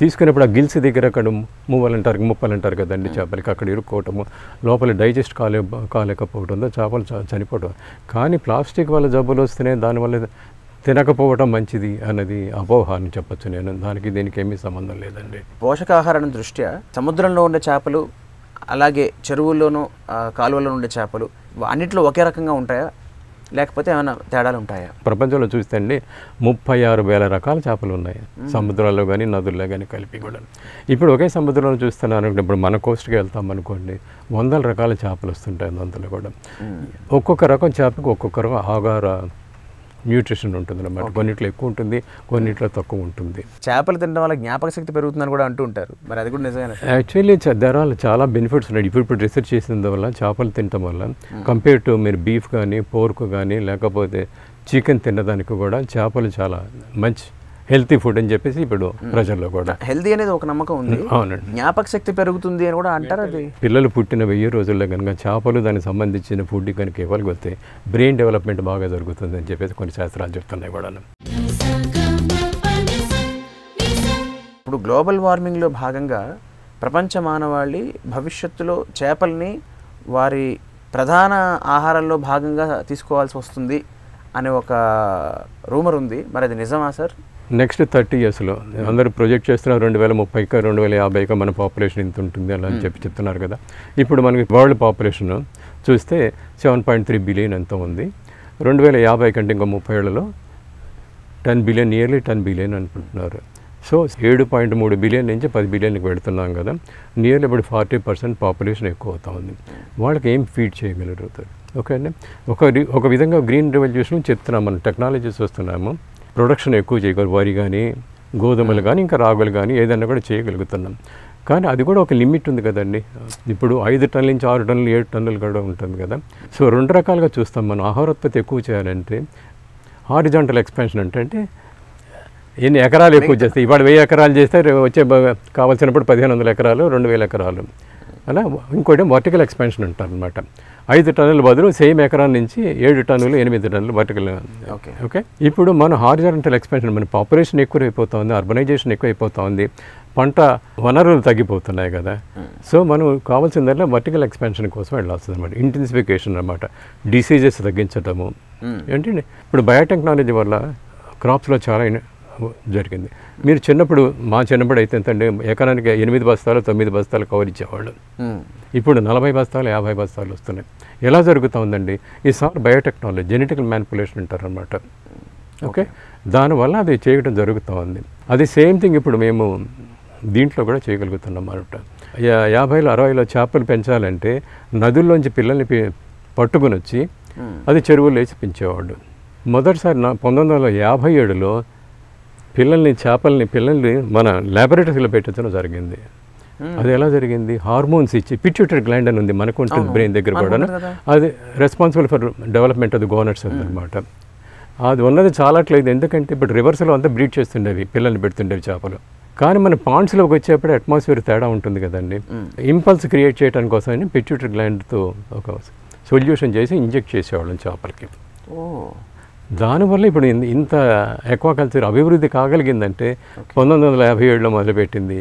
తీసుకునేప్పుడు ఆ గిల్స్ దగ్గర అక్కడ ముప్పాలంటారు కదండి చేపలకి, అక్కడ ఇరుక్కోవటము, లోపల డైజెస్ట్ కాలేకపోవడంతో చేపలు చనిపోవడం. కానీ ప్లాస్టిక్ వల్ల జబ్బులు వస్తున్నాయి, దానివల్ల తినకపోవటం మంచిది అన్నది అపోహ అని చెప్పచ్చు నేను. దానికి దీనికి ఏమీ సంబంధం లేదండి. పోషకాహారం దృష్ట్యా సముద్రంలో ఉండే చేపలు అలాగే చెరువుల్లోనూ కాలువల్లో ఉండే చేపలు అన్నింటిలో ఒకే రకంగా ఉంటాయా, లేకపోతే ఏమైనా తేడాలు ఉంటాయా? ప్రపంచంలో చూస్తే అండి 36,000 రకాల చేపలు ఉన్నాయి సముద్రాల్లో కానీ నదుల్లో కానీ కలిపి కూడా. ఇప్పుడు ఒకే సముద్రంలో చూస్తున్నాను, ఇప్పుడు మన కోస్ట్కి వెళ్తాం అనుకోండి, 100 రకాల చేపలు వస్తుంటాయి. అందులో కూడా ఒక్కొక్క రకం చేపకి ఒక్కొక్క రకం ఆహార న్యూట్రిషన్ ఉంటుంది అన్నమాట. కొన్నిట్లో ఎక్కువ ఉంటుంది, కొన్నిట్లో తక్కువ ఉంటుంది. చేపలు తినడం వల్ల జ్ఞాపక శక్తి పెరుగుతుందని కూడా అంటూ ఉంటారు, మరి అది కూడా నిజమేనా? యాక్చువల్లీ దానివల్ల చాలా బెనిఫిట్స్ ఉన్నాయి. ఇప్పుడు రీసెర్చ్ చేసిన వల్ల చేపలు తినడం వల్ల కంపేర్ టు మీరు బీఫ్ కానీ పోర్క్ కానీ లేకపోతే చికెన్ తినడానికి కూడా చేపలు చాలా మంచి హెల్తీ ఫుడ్ అని చెప్పేసి ఇప్పుడు ప్రజల్లో కూడా హెల్తీ అనేది ఒక నమ్మకం ఉంది. అవునండి, జ్ఞాపక శక్తి పెరుగుతుంది అని కూడా అంటారు. అది పిల్లలు పుట్టిన 1000 రోజుల్లో కనుక చేపలు దానికి సంబంధించిన ఫుడ్ కనుక ఇవ్వాలి వెళ్తే బ్రెయిన్ డెవలప్మెంట్ బాగా జరుగుతుంది అని చెప్పేసి కొన్ని శాస్త్రాలు చెప్తున్నాయి కూడా. ఇప్పుడు గ్లోబల్ వార్మింగ్లో భాగంగా ప్రపంచ మానవాళి భవిష్యత్తులో చేపల్ని వారి ప్రధాన ఆహారంలో భాగంగా తీసుకోవాల్సి వస్తుంది అనే ఒక రూమర్ ఉంది, మరి అది నిజమా సార్? నెక్స్ట్ 30 yearsలో అందరూ ప్రొజెక్ట్ చేస్తున్నారు 2030కి 2050కి మన పాపులేషన్ ఇంత ఉంటుంది అలా అని చెప్తున్నారు కదా. ఇప్పుడు మనకి వరల్డ్ పాపులేషన్ చూస్తే 7.3 బిలియన్ ఎంత ఉంది. 2050 కంటే ఇంకా 30 ఏళ్లలో 10 బిలియన్, నియర్లీ 10 బిలియన్ అనుకుంటున్నారు. సో 7.3 బిలియన్ నుంచి 10 బిలియన్కి పెడుతున్నాం కదా, నియర్లీ ఇప్పుడు 40% పాపులేషన్ ఎక్కువ అవుతా ఉంది. వాళ్ళకి ఏం ఫీడ్ చేయగలుగుతారు? ఓకే అండి, ఒక విధంగా గ్రీన్ రెవల్యూషన్ చెప్తున్నాం, మనం టెక్నాలజీస్ వస్తున్నాము, ప్రొడక్షన్ ఎక్కువ చేయగలరు, వరి కానీ గోధుమలు కానీ ఇంకా రాగులు కానీ ఏదైనా కూడా చేయగలుగుతున్నాం. కానీ అది కూడా ఒక లిమిట్ ఉంది కదండి. ఇప్పుడు 5 టన్నుల నుంచి 6 టన్నులు 7 టన్నులు కూడా ఉంటుంది కదా. సో 2 రకాలుగా చూస్తాం మనం. ఆహారోత్పత్తి ఎక్కువ చేయాలంటే హారిజాంటల్ ఎక్స్పాన్షన్ అంటే ఎన్ని ఎకరాలు ఎక్కువ చేస్తాయి. ఇవాళ 1000 ఎకరాలు చేస్తే వచ్చే కావాల్సినప్పుడు 1500 ఎకరాలు, 2000 ఎకరాలు అలా. ఇంకోటి వర్టికల్ ఎక్స్పాన్షన్ ఉంటారనమాట. 5 టన్నుల బదులు సేమ్ ఎకరా నుంచి 7 టన్నులు 8 టన్నులు వర్టికల్. ఓకే ఓకే ఇప్పుడు మన హారిజాంటల్ ఎక్స్పాన్షన్, మన పాపులేషన్ ఎక్కువైపోతూ ఉంది, అర్బనైజేషన్ ఎక్కువైపోతూ ఉంది, పంట వనరులు తగ్గిపోతున్నాయి కదా. సో మనం కావాల్సిందల్లా వర్టికల్ ఎక్స్పాన్షన్ కోసం వెళ్ళాల్సింది అనమాట, ఇంటెన్సిఫికేషన్ అనమాట. డిసీజెస్ తగ్గించటము ఏంటంటే ఇప్పుడు బయోటెక్నాలజీ వల్ల క్రాప్స్లో చాలా జరిగింది. మీరు చిన్నప్పుడు మా చిన్నప్పుడు అయితే ఎంతంటే ఎకరానికి 8 బస్తాలు 9 బస్తాలు కవర్ ఇచ్చేవాళ్ళు. ఇప్పుడు 40 బస్తాలు 50 బస్తాలు వస్తున్నాయి. ఎలా జరుగుతూ ఉందండి? ఈసారి బయోటెక్నాలజీ, జెనెటికల్ మ్యానిపులేషన్ అంటారనమాట. ఓకే, దానివల్ల అది చేయడం జరుగుతూ ఉంది. అది సేమ్ థింగ్ ఇప్పుడు మేము దీంట్లో కూడా చేయగలుగుతున్నాం అనమాట. 50లో 60లో చేపలు పెంచాలంటే నదుల్లోంచి పిల్లల్ని పట్టుకుని వచ్చి అది చెరువులు వేసి పెంచేవాళ్ళు. మొదటిసారి 1957లో పిల్లల్ని మన ల్యాబొరేటరీలో పెట్టడం జరిగింది. అది ఎలా జరిగింది? హార్మోన్స్ ఇచ్చి, పిట్యూటరీ గ్లాండ్ అని ఉంది మనకు ఉంటుంది బ్రెయిన్ దగ్గర కూడా, అది responsible for development of gonads అనమాట. అది ఉన్నది చాలాట్లేదు, ఎందుకంటే ఇప్పుడు రివర్స్లో అంతా బ్రీడ్ చేస్తుండేవి, పిల్లల్ని పెడుతుండేవి చేపలు. కానీ మన పాండ్స్లోకి వచ్చేప్పుడు అట్మాస్ఫియర్ తేడా ఉంటుంది కదండి. ఇంపల్స్ క్రియేట్ చేయడానికి కోసం పిట్యూటరీ గ్లాండ్తో ఒక సొల్యూషన్ చేసి ఇంజెక్ట్ చేసేవాళ్ళం చేపలకి. దానివల్ల ఇప్పుడు ఇంత ఎక్వాకల్చర్ అభివృద్ధి కాగలిగిందంటే 1957లో మొదలుపెట్టింది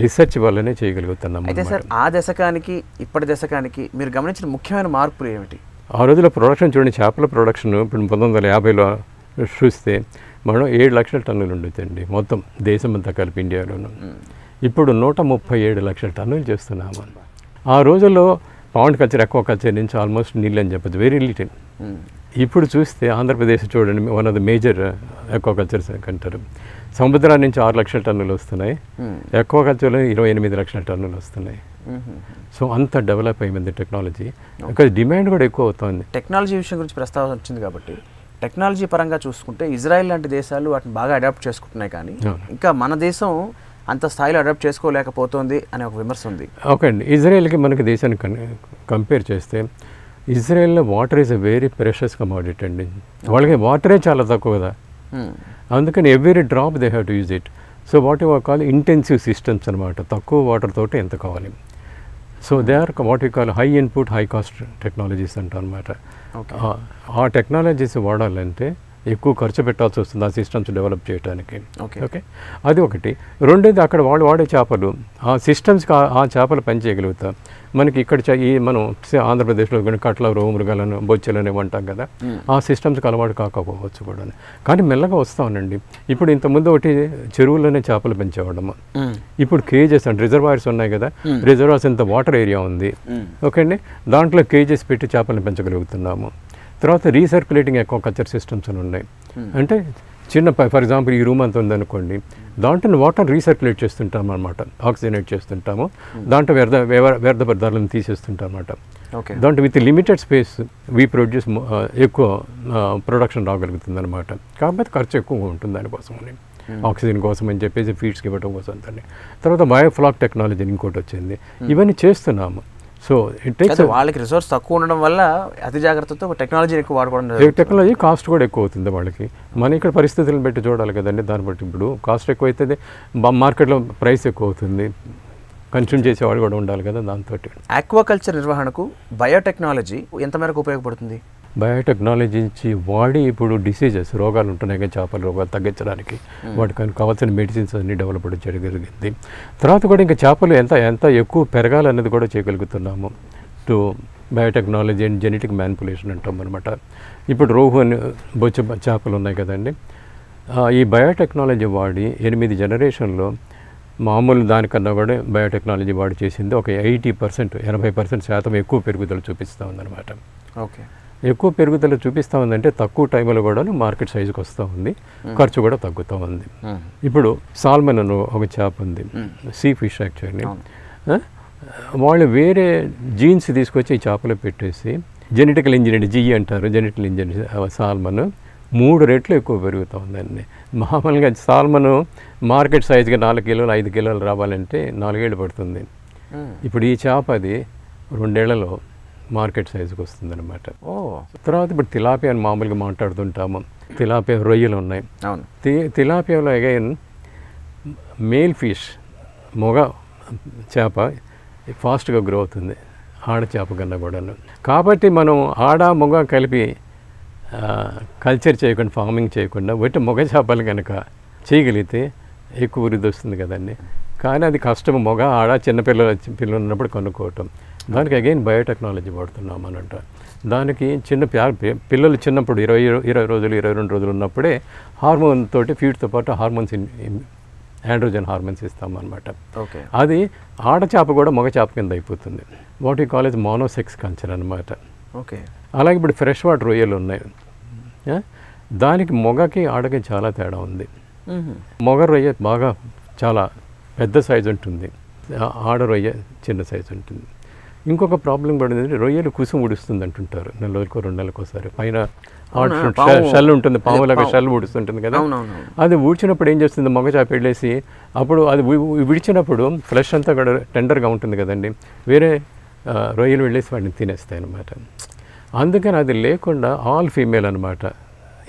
రీసెర్చ్ వల్లనే చేయగలుగుతున్నాం. అయితే సార్, ఆ దశకానికి ఇప్పటి దశకానికి మీరు గమనించిన ముఖ్యమైన మార్పులు ఏమిటి? ఆ రోజుల ప్రొడక్షన్ చూడండి, చేపల ప్రొడక్షన్ ఇప్పుడు 1950లో చూస్తే మనం 7 లక్షల టన్నులు ఉండొచ్చండి మొత్తం దేశం అంతా కలిపి ఇండియాలోనూ. ఇప్పుడు 137 లక్షల టన్నులు చేస్తున్నాము. ఆ రోజుల్లో పాండ్ కల్చర్, ఎక్కువ కల్చర్ నుంచి ఆల్మోస్ట్ నీళ్ళు అని చెప్పచ్చు, వెరీ లిటిల్. ఇప్పుడు చూస్తే ఆంధ్రప్రదేశ్ చూడండి, వన్ ఆఫ్ ద మేజర్ ఎక్కువ కల్చర్స్ అంటారు. సముద్రాల నుంచి 6 లక్షల టన్నులు వస్తున్నాయి, ఎక్కువ కల్చర్లో 28 లక్షల టన్నులు వస్తున్నాయి. సో అంత డెవలప్ అయింది టెక్నాలజీ, బికాజ్ డిమాండ్ కూడా ఎక్కువ అవుతుంది. టెక్నాలజీ విషయం గురించి ప్రస్తావన వచ్చింది కాబట్టి, టెక్నాలజీ పరంగా చూసుకుంటే ఇజ్రాయెల్ లాంటి దేశాలు వాటిని బాగా అడాప్ట్ చేసుకుంటున్నాయి, కానీ ఇంకా మన దేశం అంత స్థాయిలో అడాప్ట్ చేసుకోలేకపోతుంది అనే ఒక విమర్శ ఉంది. ఓకే అండి, ఇజ్రాయెల్కి మనకి దేశాన్ని కంపేర్ చేస్తే ఇజ్రాయెల్లో water is a very precious commodity అండి. వాళ్ళకి వాటరే చాలా తక్కువ కదా, అందుకని every drop they have to use it. So what you call intensive systems అనమాట, తక్కువ వాటర్ తోటి ఎంత కావాలి. So they are what you call high input high cost technologies అంట అనమాట. ఆ టెక్నాలజీస్ వాడాలంటే ఎక్కువ ఖర్చు పెట్టాల్సి వస్తుంది ఆ సిస్టమ్స్ డెవలప్ చేయడానికి. ఓకే, అది ఒకటి. రెండోది అక్కడ వాళ్ళు వాడే చేపలు ఆ సిస్టమ్స్కి ఆ చేపలు పని చేయగలుగుతాం. మనకి ఇక్కడ ఈ మనం ఆంధ్రప్రదేశ్లో కట్ల రోము మృగాలను బొచ్చెలని ఉంటాం కదా, ఆ సిస్టమ్స్కి అలవాటు కాకపోవచ్చు కూడా, కానీ మెల్లగా వస్తామనండి. ఇప్పుడు ఇంతకుముందు ఒకటి చెరువుల్లోనే చేపలు పెంచేవాళ్ళము, ఇప్పుడు కేజెస్ అండి, రిజర్వాయర్స్ ఉన్నాయి కదా, రిజర్వాయర్స్ ఇంత వాటర్ ఏరియా ఉంది, ఓకే అండి, దాంట్లో కేజెస్ పెట్టి చేపలను పెంచగలుగుతున్నాము. తర్వాత రీసర్క్యులేటింగ్ అక్వాకల్చర్ సిస్టమ్స్ అని ఉన్నాయి. అంటే చిన్న ఫర్ ఎగ్జాంపుల్ ఈ రూమ్ అంత ఉందనుకోండి, దాంట్లో వాటర్ రీసర్క్యులేట్ చేస్తుంటాము అనమాట, ఆక్సిజనేట్ చేస్తుంటాము, దాంట్లో వ్యర్థ పదార్థాలను తీసేస్తుంటాం అనమాట. ఓకే, దాంట్లో with limited space we produce ఎక్కువ ప్రొడక్షన్ రాగలుగుతుంది అనమాట. కాకపోతే ఖర్చు ఎక్కువగా ఉంటుంది దానికోసం, ఆక్సిజన్ కోసం అని చెప్పేసి ఫీడ్స్కి ఇవ్వడం కోసం అంతండి. తర్వాత బయోఫ్లాక్ టెక్నాలజీ ఇంకోటి వచ్చింది, ఇవన్నీ చేస్తున్నాము. సో వాళ్ళకి రిసోర్స్ తక్కువ ఉండడం వల్ల అతి జాగ్రత్తతో టెక్నాలజీ ఎక్కువ వాడుకోవడం, టెక్నాలజీ కాస్ట్ కూడా ఎక్కువ అవుతుంది వాళ్ళకి. మన ఇక్కడ పరిస్థితులను బట్టి చూడాలి కదండి, దాన్ని బట్టి ఇప్పుడు కాస్ట్ ఎక్కువ అవుతుంది, మార్కెట్లో ప్రైస్ ఎక్కువ అవుతుంది, కన్స్యూమ్ చేసేవాళ్ళు కూడా ఉండాలి కదా. దాంతో ఆక్వాకల్చర్ నిర్వహణకు బయోటెక్నాలజీ ఎంతమేరకు ఉపయోగపడుతుంది? బయోటెక్నాలజీ వాడి ఇప్పుడు డిసీజెస్ రోగాలు ఉంటున్నాయి కదా చేపల రోగాలు తగ్గించడానికి, వాటికి కావాల్సిన మెడిసిన్స్ అన్నీ డెవలప్ చేయగలిగింది. తర్వాత కూడా ఇంకా చేపలు ఎంత ఎంత ఎక్కువ పెరగాలన్నది కూడా చేయగలుగుతున్నాము to biotechnology and genetic manipulation అంటాం అనమాట. ఇప్పుడు రోహు అని బొచ్చు చేపలు ఉన్నాయి కదండి, ఈ బయోటెక్నాలజీ వాడి 8 జనరేషన్లో మామూలు దానికన్నా కూడా బయోటెక్నాలజీ వాడి చేసింది ఒక 80%, 80% ఎక్కువ పెరుగుదల చూపిస్తూ ఉందన్నమాట. ఓకే, ఎక్కువ పెరుగుదల చూపిస్తూ ఉందంటే తక్కువ టైంలో కూడా మార్కెట్ సైజుకి వస్తూ ఉంది, ఖర్చు కూడా తగ్గుతూ ఉంది. ఇప్పుడు సాల్మన్ అని ఒక చేప ఉంది, సీ ఫిష్ యాక్చువల్లీ, వాళ్ళు వేరే జీన్స్ తీసుకొచ్చి ఈ చేపలో పెట్టేసి జెనెటికల్ ఇంజనీరింగ్ జీఈ అంటారు, జెనెటికల్ ఇంజనీరింగ్ సాల్మన్ 3 రెట్లు ఎక్కువ పెరుగుతూ ఉందండి. మామూలుగా సాల్మన్ మార్కెట్ సైజుగా 4 కిలోలు 5 కిలోలు రావాలంటే 4 ఏళ్ళు పడుతుంది, ఇప్పుడు ఈ చేప అది 2 ఏళ్లలో మార్కెట్ సైజుకి వస్తుంది అనమాట. ఓ, తర్వాత ఇప్పుడు తిలాపియా అని మామూలుగా మాట్లాడుతుంటాము, తిలాపియా రొయ్యలు ఉన్నాయి. తిలాపియాలో అగైన్ మేల్ ఫిష్ మొగ చేప ఫాస్ట్గా గ్రో అవుతుంది ఆడ చేప కన్నా కూడాను. కాబట్టి మనం ఆడ మొగ కలిపి కల్చర్ చేయకుండా ఫార్మింగ్ చేయకుండా ఒకటి మొగ చేపలు కనుక చేయగలిగితే ఎక్కువ వృద్ధి వస్తుంది కదండి. కానీ అది కష్టం, మొగ ఆడ చిన్నపిల్లలు ఉన్నప్పుడు కొనుక్కోవటం. దానికి అగైన్ బయోటెక్నాలజీ వాడుతున్నాం అని అంట. దానికి చిన్న పిల్లలు చిన్నప్పుడు 20 రోజులు 22 రోజులు ఉన్నప్పుడే హార్మోన్ తోటి ఫీడ్తో పాటు హార్మోన్స్ ఆండ్రోజన్ హార్మోన్స్ ఇస్తామన్నమాట. ఓకే, అది ఆడ చేప కూడా మొగ చేప కింద అయిపోతుంది, what you call is monosex culture అనమాట. ఓకే, అలాగే ఇప్పుడు ఫ్రెష్ వాటర్ రొయ్యలు ఉన్నాయి, దానికి మొగకి ఆడకి చాలా తేడా ఉంది. మొగ రొయ్య బాగా చాలా పెద్ద సైజు ఉంటుంది, ఆడ రొయ్య చిన్న సైజు ఉంటుంది. ఇంకొక ప్రాబ్లం పడింది, రొయ్యలు కుసుము ఊడుస్తుంది అంటుంటారు, 4 నెలలకు 1 నెలకోసారి పైన షల్ ఉంటుంది, పాములాగా షల్ ఊడుస్తుంటుంది కదా. అది ఊడ్చినప్పుడు ఏం చేస్తుంది, మొగ చేప వెళ్ళేసి అప్పుడు అది విడిచినప్పుడు ఫ్లెష్ అంతా కూడా టెండర్గా ఉంటుంది కదండి, వేరే రొయ్యలు వెళ్ళేసి వాటిని తినేస్తాయి అనమాట. అందుకని అది లేకుండా ఆల్ ఫీమేల్ అనమాట,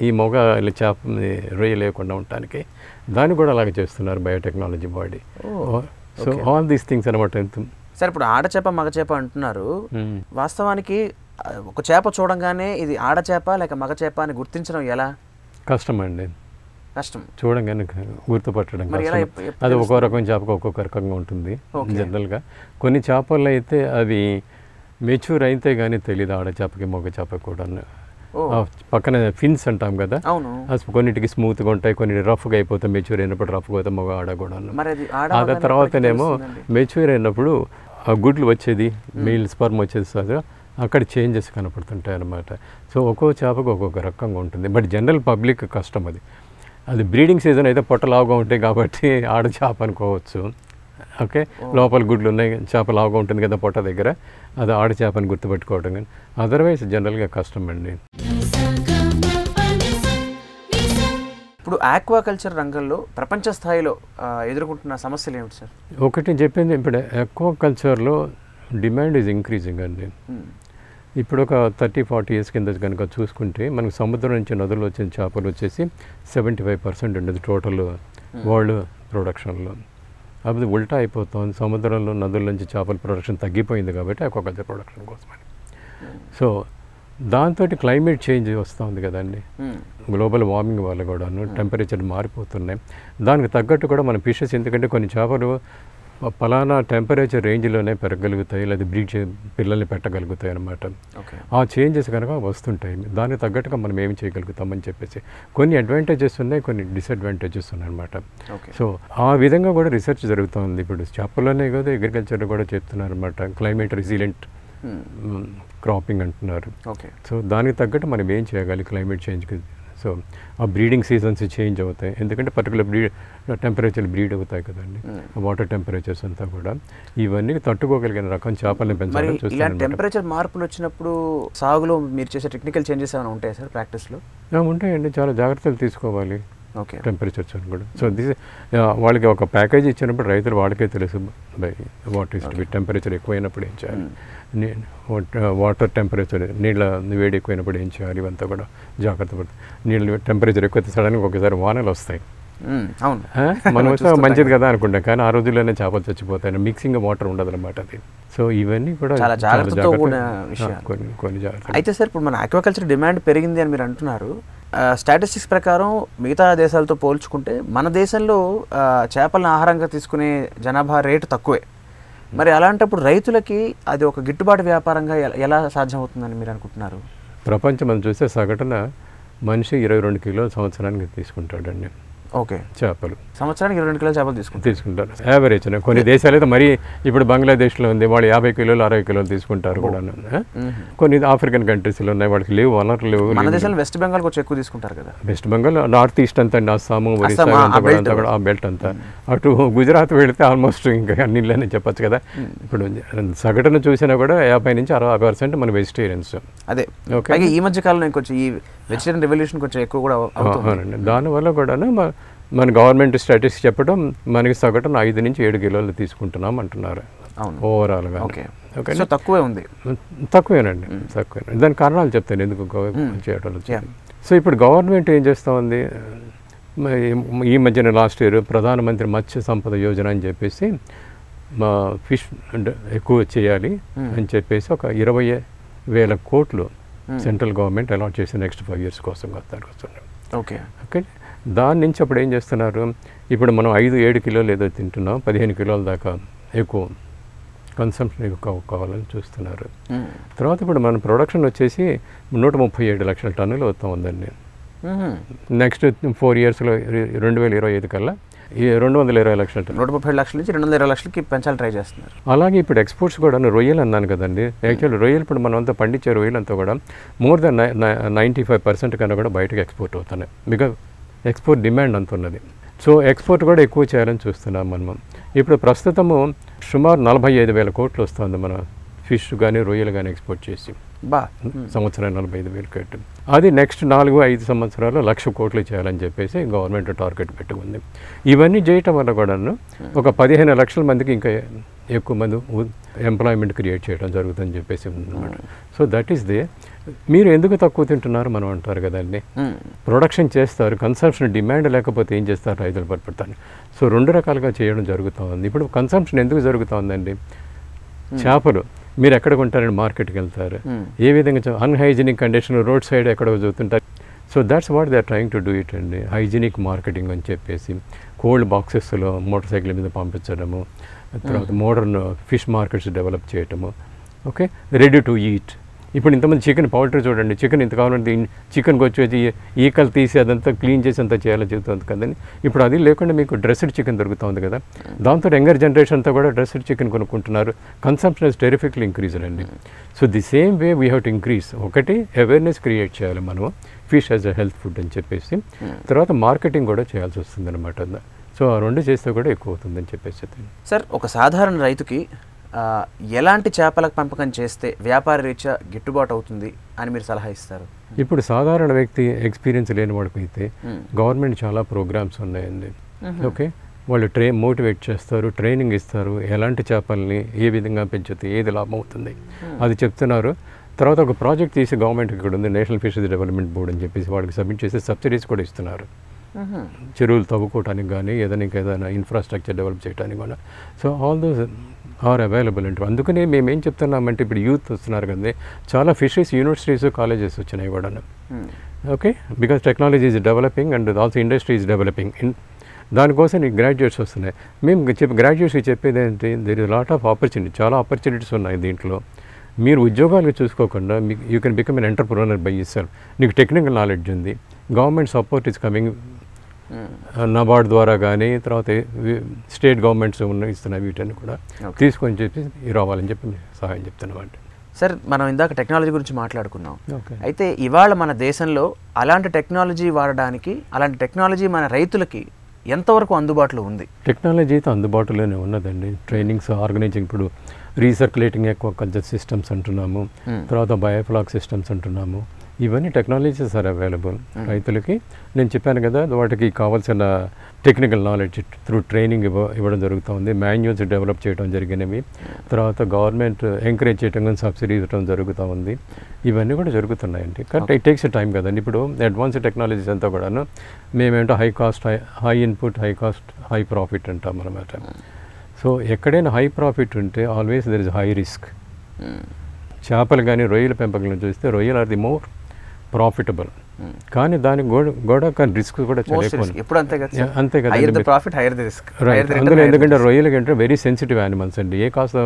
ఈ మొగ చేప రొయ్య లేకుండా ఉండటానికి దాన్ని కూడా అలాగే చేస్తున్నారు biotechnology body. So all these things అనమాట. సరే, ఇప్పుడు ఆడచేప మగచేప అంటున్నారు, వాస్తవానికి ఒక చేప చూడంగానే ఇది ఆడచేప లేక మగచేప అని గుర్తించడం ఎలా? కష్టం అండి, కష్టం చూడంగానే గుర్తుపట్టడం. అది ఒక్కో రకం చేపకు ఒక్కొక్క రకంగా ఉంటుంది జనరల్గా. కొన్ని చేపలు అయితే అవి మెచ్యూర్ అయితే కానీ తెలియదు ఆడచేపకి మగ చేప కూడా. పక్కన ఫిన్స్ అంటాం కదా, కొన్నిటికి స్మూత్గా ఉంటాయి, కొన్ని రఫ్గా అయిపోతాయి, మెచ్యూర్ అయినప్పుడు రఫ్గా అవుతాయి మగ ఆడ కూడా. ఆ తర్వాతనేమో మెచ్యూర్ అయినప్పుడు ఆ గుడ్లు వచ్చేది, మెయిల్ స్పర్మ్ వచ్చేది, అక్కడ చేంజెస్ కనపడుతుంటాయి అన్నమాట. సో ఒక్కో చేపకు ఒక్కొక్క రకంగా ఉంటుంది, బట్ జనరల్ పబ్లిక్ కష్టం అది. అది బ్రీడింగ్ సీజన్ అయితే పొట్టలావుగా ఉంటాయి కాబట్టి ఆడ చేప అనుకోవచ్చు, ఓకే, లోపల గుడ్లు ఉన్నాయి చేప లావుగా ఉంటుంది కదా పొట్ట దగ్గర, అది ఆడ చేపని గుర్తుపెట్టుకోవటం. కానీ అదర్వైజ్ జనరల్గా కష్టం అండి. ఇప్పుడు ఆక్వాకల్చర్ రంగంలో ప్రపంచ స్థాయిలో ఎదుర్కొంటున్న సమస్యలు ఏమిటి సార్? ఒకటి చెప్పింది, ఇప్పుడు ఆక్వాకల్చర్లో డిమాండ్ ఈజ్ ఇంక్రీజింగ్ అండి. ఇప్పుడు ఒక 30-40 ఇయర్స్ కింద గనుక చూసుకుంటే మనకు సముద్రం నుంచి నదులు వచ్చిన చేపలు వచ్చేసి 75% ఉండేది టోటల్ వరల్డ్ ప్రొడక్షన్లో. అది ఉల్టా అయిపోతుంది, సముద్రంలో నదుల నుంచి చేపల ప్రొడక్షన్ తగ్గిపోయింది కాబట్టి అక్వాకల్చర్ ప్రొడక్షన్ కోసమని. సో దాంతో క్లైమేట్ చేంజ్ వస్తుంది కదండి, గ్లోబల్ వార్మింగ్ వల్ల కూడాను టెంపరేచర్ మారిపోతున్నాయి. దానికి తగ్గట్టు కూడా మన ఫిషెస్, ఎందుకంటే కొన్ని చేపలు పలానా టెంపరేచర్ రేంజ్లోనే పెరగలుగుతాయి, లేదా బ్రీడ్ పిల్లల్ని పెట్టగలుగుతాయి అన్నమాట. ఆ చేంజెస్ కనుక వస్తుంటాయి, దానికి తగ్గట్టుగా మనం ఏమి చేయగలుగుతామని చెప్పేసి కొన్ని అడ్వాంటేజెస్ ఉన్నాయి, కొన్ని డిసడ్వాంటేజెస్ ఉన్నాయన్నమాట. సో ఆ విధంగా కూడా రీసెర్చ్ జరుగుతుంది. ఇప్పుడు చేపలనే కదా అగ్రికల్చర్ కూడా చెప్తున్నారు అన్నమాట, క్లైమేట్ రెసిలెంట్ క్రాపింగ్ అంటున్నారు. సో దానికి తగ్గట్టు మనం ఏం చేయగలి క్లైమేట్ చేంజ్కి. సో ఆ బ్రీడింగ్ సీజన్స్ చేంజ్ అవుతాయి, ఎందుకంటే పర్టికులర్ టెంపరేచర్ బ్రీడ్ అవుతాయి కదండి, వాటర్ టెంపరేచర్స్ అంతా కూడా. ఇవన్నీ తట్టుకోగలిగిన రకం చేపలను పెంచాలని చూస్తున్నారు. టెంపరేచర్ మార్పులు వచ్చినప్పుడు సాగులో మీరు చేసే టెక్నికల్ చేంజెస్ ఏమైనా ఉంటాయి సార్ ప్రాక్టీస్లో? ఉంటాయండి, చాలా జాగ్రత్తలు తీసుకోవాలి టెంపరేచర్స్ అని కూడా. సో దిస్ వాళ్ళకి ఒక ప్యాకేజ్ ఇచ్చినప్పుడు రైతులు వాళ్ళకే తెలుసు బై వాట్ ఈస్ టెంపరేచర్ ఎక్కువైనప్పుడు ఏం చేయాలి, వాటర్ టెంపరేచర్ నీళ్ళ వేడి ఎక్కువైనప్పుడు ఏం చేయాలి, ఇవంతా కూడా జాగ్రత్త పడుతుంది. నీళ్ళు టెంపరేచర్ ఎక్కువ సడన్గా ఒకసారి వానలు వస్తాయి, అవును మనం వచ్చి మంచిది కదా అనుకుంటాం, కానీ ఆ రోజుల్లోనే చేపలు చచ్చిపోతాయి, మిక్సింగ్ వాటర్ ఉండదు అనమాట అది. సో ఇవన్నీ కూడా చాలా జాగ్రత్తతో కూడిన విషయాలు, కొన్ని జాగ్రత్తలు. అయితే సార్ ఇప్పుడు మన ఆక్వాకల్చర్ డిమాండ్ పెరిగింది అని మీరు అంటున్నారు. స్టాటిస్టిక్స్ ప్రకారం మిగతా దేశాలతో పోల్చుకుంటే మన దేశంలో చేపలను ఆహారంగా తీసుకునే జనాభా రేటు తక్కువే. మరి అలాంటప్పుడు రైతులకి అది ఒక గిట్టుబాటు వ్యాపారంగా ఎలా సాధ్యమవుతుందని మీరు అనుకుంటున్నారు? ప్రపంచం మనం చూస్తే సగటున మనిషి 22 కిలోల సంవత్సరానికి తీసుకుంటాడండి. ఓకే, చేపలు సంవత్సరానికి 22 కిలోల చేపలు తీసుకుంటారు యావరేజ్. కొన్ని దేశాలు అయితే మరీ, ఇప్పుడు బంగ్లాదేశ్లో ఉంది, వాళ్ళు 50 కిలోలు 60 కిలోలు తీసుకుంటారు కూడా. కొన్ని ఆఫ్రికన్ కంట్రీస్లో ఉన్నాయి, వాళ్ళకి లేవు వనరులు లేవు. మన దేశంలో వెస్ట్ బెంగాల్ కొంచెం ఎక్కువ తీసుకుంటారు కదా, వెస్ట్ బెంగాల్ నార్త్ ఈస్ట్ అంతా అండి, అస్సాము ఒరిస్సా అంతా కూడా, ఆ బెల్ట్ అంతా. అటు గుజరాత్ వెళితే ఆల్మోస్ట్ ఇంకా అన్నిళ్ళని చెప్పచ్చు కదా. ఇప్పుడు సగటున చూసినా కూడా 50 నుంచి 60% మన వెజిటేరియన్స్. అదే ఓకే, ఈ మధ్య కాలంలో కొంచెం ఈ వెజిటేరియన్ రెవల్యూషన్ కొంచెం ఎక్కువ కూడా అవుతుందండి. దానివల్ల కూడా మన గవర్నమెంట్ స్టాటిస్టిక్స్ చెప్పడం మనకి సగటున 5 నుంచి 7 కిలోలు తీసుకుంటున్నాం అంటున్నారు ఓవరాల్గా. ఓకే, తక్కువే ఉంది, తక్కువేనండి, తక్కువే. దాని కారణాలు చెప్తాను ఎందుకు చేయడం. సో ఇప్పుడు గవర్నమెంట్ ఏం చేస్తూ ఉంది, ఈ మధ్యన లాస్ట్ ఇయర్ ప్రధానమంత్రి మత్స్య సంపద యోజన అని చెప్పేసి మా ఫిష్ ఎక్కువ చేయాలి అని చెప్పేసి ఒక 20,000 కోట్లు సెంట్రల్ గవర్నమెంట్ అలాట్ చేసి నెక్స్ట్ 5 ఇయర్స్ కోసం దానికి వస్తున్నాం. ఓకే ఓకే, దాని నుంచి అప్పుడు ఏం చేస్తున్నారు, ఇప్పుడు మనం 5-7 కిలోలు ఏదో తింటున్నాం, 15 కిలోల దాకా ఎక్కువ కన్సంప్షన్ ఎక్కువ కావాలని చూస్తున్నారు. తర్వాత ఇప్పుడు మన ప్రొడక్షన్ వచ్చేసి 137 లక్షల టన్నులు అవుతా ఉందండి. నెక్స్ట్ 4 ఇయర్స్లో 2025 కల్లా 220 లక్షలు, 137 లక్షల నుంచి 220 లక్షలకి పెంచాలని ట్రై చేస్తున్నారు. అలాగే ఇప్పుడు ఎక్స్పోర్ట్స్ కూడా రొయ్యలు అన్నాను కదండి, యాక్చువల్ రొయ్యలు ఇప్పుడు మనం అంతా పండించే రొయ్యలంతా కూడా మోర్ దాన్ 95% కన్నా కూడా బయటకు ఎక్స్పోర్ట్ అవుతున్నాయి. బికాజ్ ఎక్స్పోర్ట్ డిమాండ్ అంత ఉన్నది. సో ఎక్స్పోర్ట్ కూడా ఎక్కువ చేయాలని చూస్తున్నాం మనం. ఇప్పుడు ప్రస్తుతము సుమారు 45,000 కోట్లు వస్తుంది మన ఫిష్ కానీ రొయ్యలు కానీ ఎక్స్పోర్ట్ చేసి సంవత్సరానికి 45,000 కోట్లు. అది నెక్స్ట్ 4-5 సంవత్సరాలు 1,00,000 కోట్లు చేయాలని చెప్పేసి గవర్నమెంట్ టార్గెట్ పెట్టుకుంది. ఇవన్నీ చేయటం వల్ల కూడాను ఒక 15 లక్షల మందికి ఇంకా ఎక్కువ మంది ఎంప్లాయ్మెంట్ క్రియేట్ చేయడం జరుగుతుందని చెప్పేసి ఉందన్నమాట. So that is they. మీరు ఎందుకు తక్కువ తింటున్నారు మనం అంటారు కదండి, ప్రొడక్షన్ చేస్తారు, కన్సంప్షన్ డిమాండ్ లేకపోతే ఏం చేస్తారు రైతులు పడిపోతారు. సో రెండు రకాలుగా చేయడం జరుగుతూ ఉంది. ఇప్పుడు కన్సంప్షన్ ఎందుకు జరుగుతూ ఉందండి, చేపలు మీరు ఎక్కడ కొంటారండి, మార్కెట్కి వెళ్తారు, ఏ విధంగా అన్హైజీనిక్ కండిషన్ రోడ్ సైడ్ ఎక్కడ చూస్తుంటారు. So that's what they are trying to do it అండి, హైజీనిక్ మార్కెటింగ్ అని చెప్పేసి కోల్డ్ బాక్సెస్లో మోటార్ సైకిల్ మీద పంపించడము, తర్వాత మోడర్న్ ఫిష్ మార్కెట్స్ డెవలప్ చేయటము. Okay, ready to eat. ఇప్పుడు ఇంతమంది చికెన్ పౌల్ట్రీ చూడండి, చికెన్ ఇంత కావాలంటే చికెన్కి వచ్చేసి ఈకలు తీసి అదంతా క్లీన్ చేసి అంతా చేయాలని చెబుతుంది కదండి. ఇప్పుడు అది లేకుండా మీకు డ్రెస్డ్ చికెన్ దొరుకుతుంది కదా, దాంతో యంగర్ జనరేషన్ అంతా కూడా డ్రెస్డ్ చికెన్ కొనుక్కుంటున్నారు. కన్సంప్షన్ ఇస్ టెరిఫిక్లీ ఇంక్రీజ్ అండి. So the same way we have to increase. ఒకటి అవేర్నెస్ క్రియేట్ చేయాలి మనం, fish as a health food అని చెప్పేసి. తర్వాత మార్కెటింగ్ కూడా చేయాల్సి వస్తుంది అనమాట. సో ఆ రెండు చేస్తే కూడా ఎక్కువ అవుతుందని చెప్పేసి. సార్ ఒక సాధారణ రైతుకి ఎలాంటి చేపలకు పంపకం చేస్తే వ్యాపార రీత్యా గిట్టుబాటు అవుతుంది అని మీరు సలహా ఇస్తారు? ఇప్పుడు సాధారణ వ్యక్తి ఎక్స్పీరియన్స్ లేని వాడికి అయితే గవర్నమెంట్ చాలా ప్రోగ్రామ్స్ ఉన్నాయండి. ఓకే, వాళ్ళు మోటివేట్ చేస్తారు, ట్రైనింగ్ ఇస్తారు, ఎలాంటి చేపల్ని ఏ విధంగా పెంచితే ఏది లాభం అవుతుంది అది చెప్తున్నారు. तरह और प्राजेक्ट गवर्नमेंट इकड़ी नेशनल फिशरीज डेवलपमेंट बोर्ड वाली सबमिट सब्सिडीज़ चेरुवुलु तव्वुकोवडानिकि गानी एदैना इंफ्रास्ट्रक्चर डेवलप चेयडानिकि गानी so all those are available अंटे अंदुकने मेमु एम चेप्तुन्नामंटे इप्पुडु यूथ वस्तुन्नारु कदे चाला फिशरीज यूनिवर्सिटीज कॉलेजेस वच्चायि वाडनु okay because technology is developing and also industry is developing दानि कोसम ग्राड्युएट्स वस्तुन्नारु मेमु ग्राड्युएट्स की चेप्पेदि एंटे there is lot of opportunity चाला आपर्चुनिटीस उन्नायि दींट्लो మీరు ఉద్యోగాలు చూసుకోకుండా you can become an entrepreneur by yourself మీకు టెక్నికల్ నాలెడ్జ్ ఉంది government support is coming NABARD ద్వారా గానీ తర్వాత స్టేట్ గవర్నమెంట్స్ ఉన్న ఇస్తున్నారు వీటన్ని కూడా తీసుకొని చెప్పి ఇరావాలని చెప్పి సహాయం చేస్తున్నామండి సార్ మనం ఇందాక టెక్నాలజీ గురించి మాట్లాడుకున్నాం అయితే ఇవాళ మన దేశంలో అలాంటి టెక్నాలజీ వాడడానికి అలాంటి టెక్నాలజీ మన రైతులకు ఎంత వరకు అందుబాటులో ఉంది టెక్నాలజీ అయితే అందుబాటులోనే ఉన్నదండి ట్రైనింగ్స్ ఆర్గనైజింగ్ ఇప్పుడు రీసర్క్యులేటింగ్ అక్వాకల్చర్ సిస్టమ్స్ అంటున్నాము తర్వాత బయోఫ్లాక్ సిస్టమ్స్ అంటున్నాము ఇవన్నీ టెక్నాలజీస్ ఆర్ అవైలబుల్ రైతులకు నేను చెప్పాను కదా వాటికి కావాల్సిన టెక్నికల్ నాలెడ్జ్ త్రూ ట్రైనింగ్ ఇవ్వడం జరుగుతుంది మాన్యువల్స్ డెవలప్ చేయడం జరిగినవి తర్వాత గవర్నమెంట్ ఎంకరేజ్ చేయడం సబ్సిడీస్ ఇవ్వడం జరుగుతుంది ఇవన్నీ కూడా జరుగుతున్నాయండి కరెక్ట్ ఇట్ టేక్స్ టైం కదండి ఇప్పుడు అడ్వాన్స్డ్ టెక్నాలజీస్ అంతా కూడాను మేమేంటో high cost high input high cost high profit అంటాం అన్నమాట సో ఎక్కడైనా హై ప్రాఫిట్ ఉంటే always there is high risk చేపలు కానీ రొయ్యల పెంపకం చూస్తే రొయ్యలు ఆర్ ది మోర్ ప్రాఫిటబుల్ కానీ దాని గోడ కానీ రిస్క్ కూడా చాలా అంతే కదా అందులో ఎందుకంటే రొయ్యలు అంటే వెరీ సెన్సిటివ్ యానిమల్స్ అండి ఏ కాస్త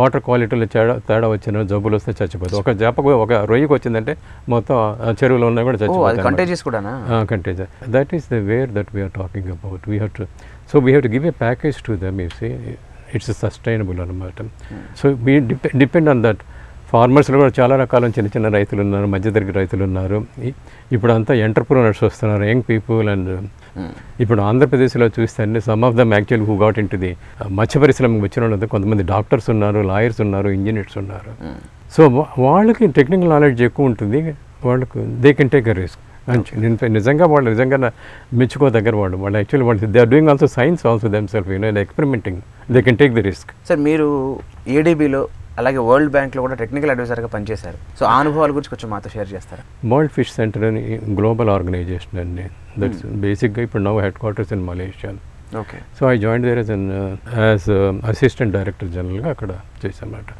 వాటర్ క్వాలిటీలో తేడా వచ్చినా జబ్బులు వస్తే చచ్చిపోతుంది ఒక చేపకు ఒక రొయ్యకు వచ్చిందంటే మొత్తం చెరువులో ఉన్నా కూడా చచ్చిపోతుంది contagious that is the where that we are talking about we have to So we have to give a package to them. You see, it's a sustainable anamata. So we depend on that. Farmers lo chaala rakalu chinna raithulu unnaru, madhya targati raithulu unnaru. Ippudu anta entrepreneurs vastunaru, young people and ఇప్పుడు ఆంధ్రప్రదేశ్లో చూస్తే అండి some of the actual who got in to the మత్స్య పరిశ్రమకు వచ్చిన వాళ్ళంతా కొంతమంది doctors ఉన్నారు లాయర్స్ ఉన్నారు ఇంజనీర్స్ ఉన్నారు సో వాళ్ళకి టెక్నికల్ నాలెడ్జ్ ఎక్కువ ఉంటుంది వాళ్ళకు they can take a risk నిజంగా వాళ్ళు నిజంగా మెచ్చుకోదగ్గర వాళ్ళు వాళ్ళు యాక్చువల్లీ వాళ్ళు they are doing also science also them self you know experimenting they can take the risk sir మీరు ఏడీబీలో అలాగే వరల్డ్ బ్యాంక్లో కూడా టెక్నికల్ అడ్వైజర్గా పనిచేశారు సో ఆ అనుభవాల గురించి కొంచెం మాతో షేర్ చేస్తారా వరల్డ్ ఫిష్ సెంటర్ అని గ్లోబల్ ఆర్గనైజేషన్ అండి దట్స్ బేసిక్గా ఇప్పుడు now headquarters in Malaysia okay so I join there as assistant director జనరల్గా అక్కడ చేశామన్నమాట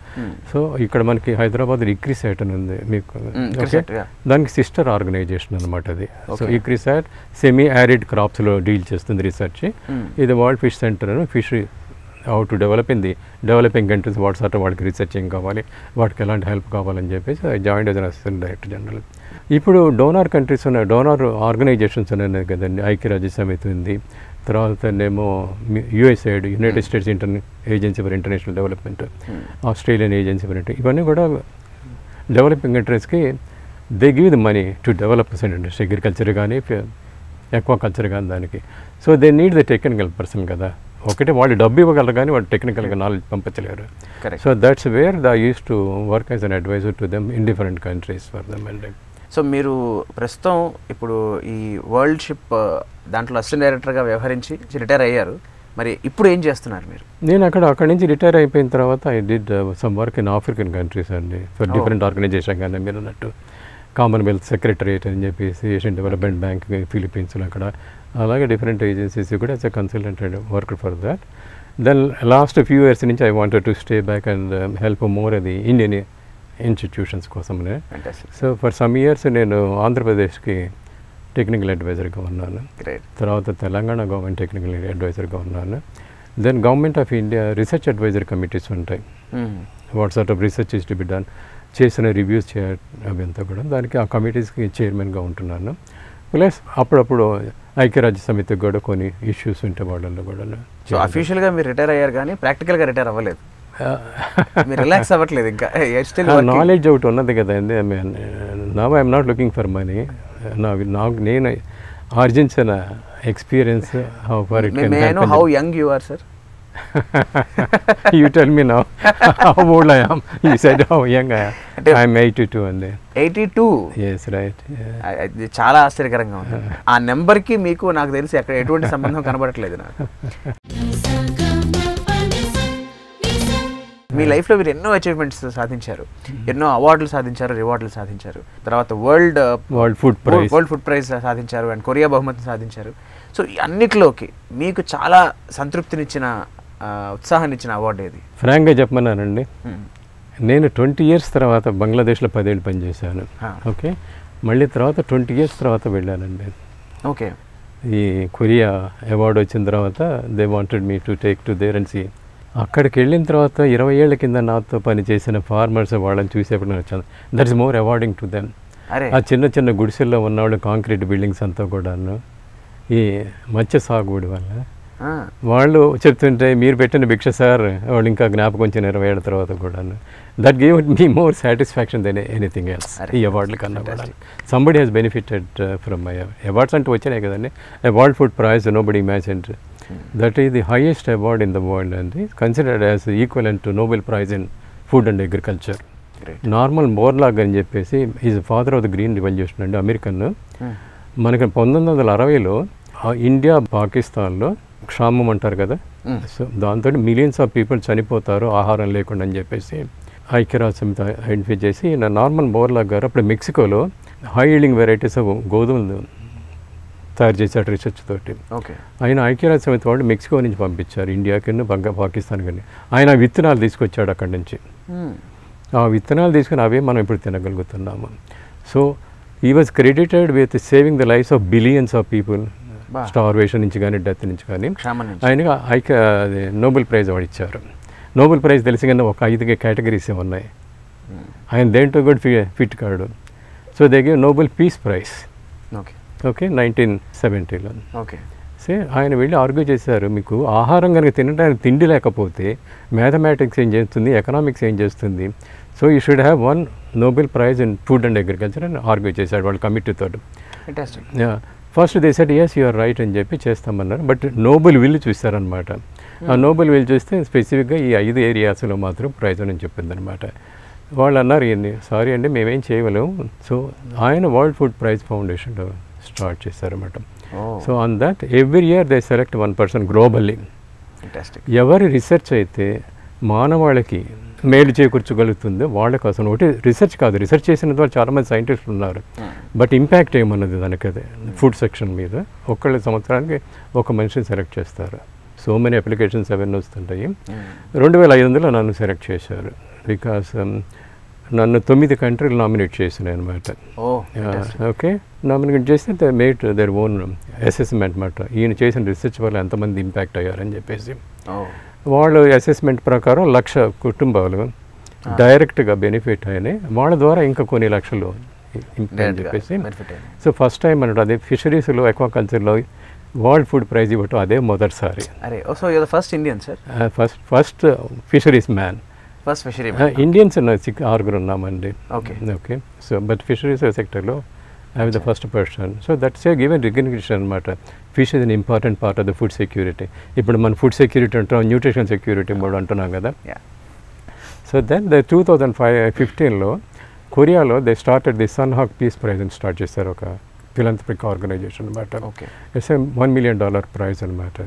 సో ఇక్కడ మనకి హైదరాబాద్ ఇక్రిసాట్ అని ఉంది మీకు ఓకే దానికి సిస్టర్ ఆర్గనైజేషన్ అనమాట అది సో ఇక్రిసాట్ సెమీ యారిడ్ క్రాప్స్లో డీల్ చేస్తుంది రీసెర్చ్ ఇది వరల్డ్ ఫిష్ సెంటర్ అని fishery how to develop in the developing countries what's అట వాళ్ళకి రీసెర్చ్ ఏం కావాలి వాటికి ఎలాంటి హెల్ప్ కావాలని చెప్పేసి I join as assistant director general ఇప్పుడు డోనార్ కంట్రీస్ ఉన్నాయి డోనార్ ఆర్గనైజేషన్స్ ఉన్నాయి కదండి ఐక్యరాజ్య సమితి ఉంది తర్వాత నేమో USAID united states agency for international development Australian agency for ఇవన్నీ కూడా డెవలపింగ్ కంట్రీస్కి they give the money to develop industry agriculture కానీ ఎక్వాకల్చర్ కానీ దానికి so they need the technical person కదా ఒకటే వాళ్ళు డబ్బు ఇవ్వగలరు కానీ వాళ్ళు టెక్నికల్గా నాలెడ్జ్ పంపించలేరు so that's where the use to work as an advisor to them in different countries for them and so మీరు ప్రస్తుతం ఇప్పుడు ఈ వరల్డ్ షిప్ దాంట్లో అసిస్టెంట్ డైరెక్టర్గా వ్యవహరించి రిటైర్ అయ్యారు మరి ఇప్పుడు ఏం చేస్తున్నారు మీరు నేను అక్కడి నుంచి రిటైర్ అయిపోయిన తర్వాత I did some work in African countries అండి ఫర్ డిఫరెంట్ ఆర్గనైజేషన్ కానీ మీరు అన్నట్టు కామన్వెల్త్ సెక్రటరియట్ అని చెప్పేసి ఏషియన్ డెవలప్మెంట్ బ్యాంక్ ఫిలిపీన్స్లో అక్కడ అలాగే డిఫరెంట్ ఏజెన్సీస్ కూడా as a consultant work for that then last few years నుంచి I wanted to stay back and help more అది ఇండియన్ ఇన్స్టిట్యూషన్స్ కోసమే సో ఫర్ సమ్ ఇయర్స్ నేను ఆంధ్రప్రదేశ్కి టెక్నికల్ అడ్వైజర్గా ఉన్నాను తర్వాత తెలంగాణ గవర్నమెంట్ టెక్నికల్ అడ్వైజర్గా ఉన్నాను then government of India research advisor committees ఉంటాయి what sort of research is to be done చేసిన రివ్యూస్ అవి అంతా కూడా దానికి ఆ కమిటీస్కి చైర్మన్గా ఉంటున్నాను ప్లస్ అప్పుడప్పుడు ఐక్యరాజ్య సమితికి కూడా కొన్ని ఇష్యూస్ ఉంటే వాళ్ళల్లో కూడా సో అఫీషియల్గా మీరు రిటైర్ అయ్యారు కానీ ప్రాక్టికల్గా రిటైర్ అవ్వలేదు రిలాక్స్ అవ్వట్లేదు ఇంకా నాలెడ్జ్ ఒకటి ఉన్నది కదండి I mean now I'm not looking for money నాకు నేను ఆర్జించిన experience how for it may I know how young you are sir you tell me now how old I am you said how young I am I am 82 అండి 82 yes right ఇది చాలా ఆశ్చర్యకరంగా ఉంది ఆ number కి మీకు నాకు తెలిసి అక్కడ ఎటువంటి సంబంధం కనబడట్లేదు నాకు లైఫ్ లో మీరు ఎన్నో అచీవ్‌మెంట్స్ సాధించారు, ఎన్నో అవార్డులు సాధించారు, రివార్డులు సాధించారు, తర్వాత వరల్డ్ ఫుడ్ ప్రైజ్ సాధించారు అండ్ కొరియా బహుమతి సాధించారు. సో అన్నిటిలోకి మీకు చాలా సంతృప్తినిచ్చిన, ఉత్సాహాన్ని ఇచ్చిన అవార్డు ఏది? ఫ్రాంక్ గా చెప్పమన్నానండి, నేను 20 years తర్వాత బంగ్లాదేశ్లో 10 ఏళ్ళు పనిచేశాను. ఓకే, మళ్ళీ తర్వాత 20 years తర్వాత వెళ్ళానండి. ఓకే, ఈ కొరియా అవార్డు వచ్చిన తర్వాత they wanted me to take to there and see. అక్కడికి వెళ్ళిన తర్వాత 20 ఏళ్ల కింద నాతో పనిచేసిన ఫార్మర్స్ వాళ్ళని చూసేప్పుడు వచ్చాను. That is more awarding to them. ఆ చిన్న చిన్న గుడిసెల్లో ఉన్నవాళ్ళు, కాంక్రీట్ బిల్డింగ్స్ అంతా కూడాను ఈ మత్స్య సాగుడి వల్ల వాళ్ళు చెప్తుంటే, మీరు పెట్టిన భిక్ష సార్ వాళ్ళు ఇంకా జ్ఞాపకం వచ్చిన 20 ఏళ్ళ తర్వాత కూడాను. That gave me more satisfaction than anything else. ఈ అవార్డులు కన్నా కూడా somebody has benefited from my awards అంటూ వచ్చినాయి కదండి. World food prize nobody imagined. That is the highest award in the world అండి, considered as equivalent to Nobel prize in food and agriculture. Norman Borlaug అని చెప్పేసి, is father of the green revolution అండి, American. మనకి 1960లో India పాకిస్తాన్లో క్షామం అంటారు కదా, so దాంతో మిలియన్స్ ఆఫ్ పీపుల్ చనిపోతారు ఆహారం లేకుండా అని చెప్పేసి ఐక్యరాజ్య సమితి ఐడెంటిఫై చేసి, నా నార్మల్ బోర్లాగ్ గారు అప్పుడు మెక్సికోలో హై ఈల్డింగ్ వెరైటీస్ ఆఫ్ గోధుమలు తయారు చేశారు రీసెర్చ్ తోటి. ఓకే, ఆయన ఐక్యరాజ్య సమితి వాళ్ళు మెక్సికో నుంచి పంపించారు ఇండియాకి, పాకిస్తాన్ కానీ. ఆయన విత్తనాలు తీసుకొచ్చాడు అక్కడి నుంచి. ఆ విత్తనాలు తీసుకుని అవే మనం ఇప్పుడు తినగలుగుతున్నాము. So he was credited with saving the lifes of billions of people, starvation నుంచి కానీ, డెత్ నుంచి కానీ. ఆయనకి నోబెల్ ప్రైజ్ అవార్డు ఇచ్చారు. నోబెల్ ప్రైజ్ తెలిసి కానీ ఒక 5 కేటగిరీస్ ఉన్నాయి, ఆయన దేంట్లో కూడా ఫిట్ కాడు. So they give Nobel peace prize. Okay, okay, 1970లో. ఓకే, సే ఆయన వెళ్ళి ఆర్గ్యూ చేశారు, మీకు ఆహారం కనుక తినడానికి తిండి లేకపోతే మ్యాథమెటిక్స్ ఏం చేస్తుంది, ఎకనామిక్స్ ఏం చేస్తుంది, so you should have won Nobel prize in food and agriculture అని ఆర్గ్యూ చేశాడు వాళ్ళ కమిటీతో. First they said yes you're right అని చెప్పి చేస్తామన్నారు. బట్ నోబెల్ విల్ చూస్తారనమాట. ఆ నోబెల్ విల్ చూస్తే స్పెసిఫిక్గా ఈ 5 ఏరియాస్లో మాత్రం ప్రైజ్ అని చెప్పిందనమాట. వాళ్ళు అన్నారు, ఏంది సారీ అండి మేమేం చేయగలం. సో ఆయన world food prize foundation start చేశారన్నమాట. So on that every year they select 1 person globally. ఎవరి రీసెర్చ్ అయితే మానవాళికి మేలు చేకూర్చగలుగుతుందో వాళ్ళ కోసం. ఒకటి రీసెర్చ్ కాదు, రీసెర్చ్ చేసిన ద్వారా చాలామంది సైంటిస్టులు ఉన్నారు, బట్ ఇంపాక్ట్ ఏమన్నది దానికి అదే. ఫుడ్ సెక్షన్ మీద ఒక్కళ్ళ సంవత్సరానికి ఒక మనిషిని సెలెక్ట్ చేస్తారు. సో మెనీ అప్లికేషన్స్ అవన్నీ వస్తుంటాయి. 2500లో నన్ను సెలెక్ట్ చేశారు. బికాస్ నన్ను 9 countries నామినేట్ చేసినాయి అనమాట. ఓకే, నామినేట్ చేస్తే మేట్ దేర్ ఓన్ అసెస్మెంట్ అనమాట, ఈయన చేసిన రీసెర్చ్ వల్ల ఎంతమంది ఇంపాక్ట్ అయ్యారని చెప్పేసి. వాళ్ళు అసెస్మెంట్ ప్రకారం 100,000 కుటుంబాలు డైరెక్ట్గా బెనిఫిట్ అయినాయి, వాళ్ళ ద్వారా ఇంకా కొన్ని 1,00,000 అని చెప్పేసి. సో ఫస్ట్ టైం అన్నట్టు అదే ఫిషరీస్లో, ఎక్వాకల్చర్లో వరల్డ్ ఫుడ్ ప్రైజ్ ఇవ్వటం అదే మొదటిసారి. ఫస్ట్ ఫిషరీస్ మ్యాన్, ఇండియన్స్ 6 ఉన్నామండి. Okay, okay, so but fisheries సెక్టర్లో I was the first person. So that's a given recognition matter. Fish is an important part of the food security. Ippudu man food security anta, nutrition security mode antunam kada. Yeah. So then the 2015 lo Korea lo they started the Sunhawk Peace Prize and start chesaru oka philanthropic organization matter. Okay. It's a $1 million prize and matter.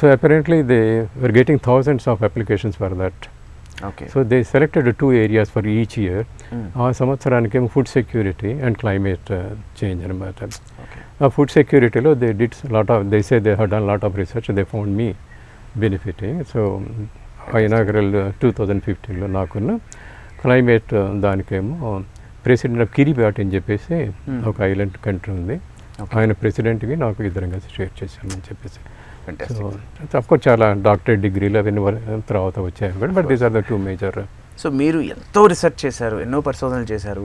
So apparently they were getting thousands of applications for that. Okay. So they selected 2 areas for each year. ఆ సంవత్సరానికి food security and climate change అనమాట. ఆ ఫుడ్ సెక్యూరిటీలో they did lot of, they say they had done lot of research, they found me benefiting. So ఆ inaugural 2015లో నాకున్న climate దానికేమో ప్రెసిడెంట్ ఆఫ్ కిరిబాట్ అని చెప్పేసి ఒక ఐలాండ్ కంట్రీ ఉంది, ఆయన ప్రెసిడెంట్కి నాకు ఇద్దరం కలిసి షేర్ చేశామని చెప్పేసి. సో అఫ్కోర్స్ చాలా డాక్టరేట్ డిగ్రీలు అవన్నీ తర్వాత వచ్చాయి. But these are the 2 major. So మీరు ఎంతో రీసెర్చ్ చేశారు, ఎన్నో పరిశోధనలు చేశారు.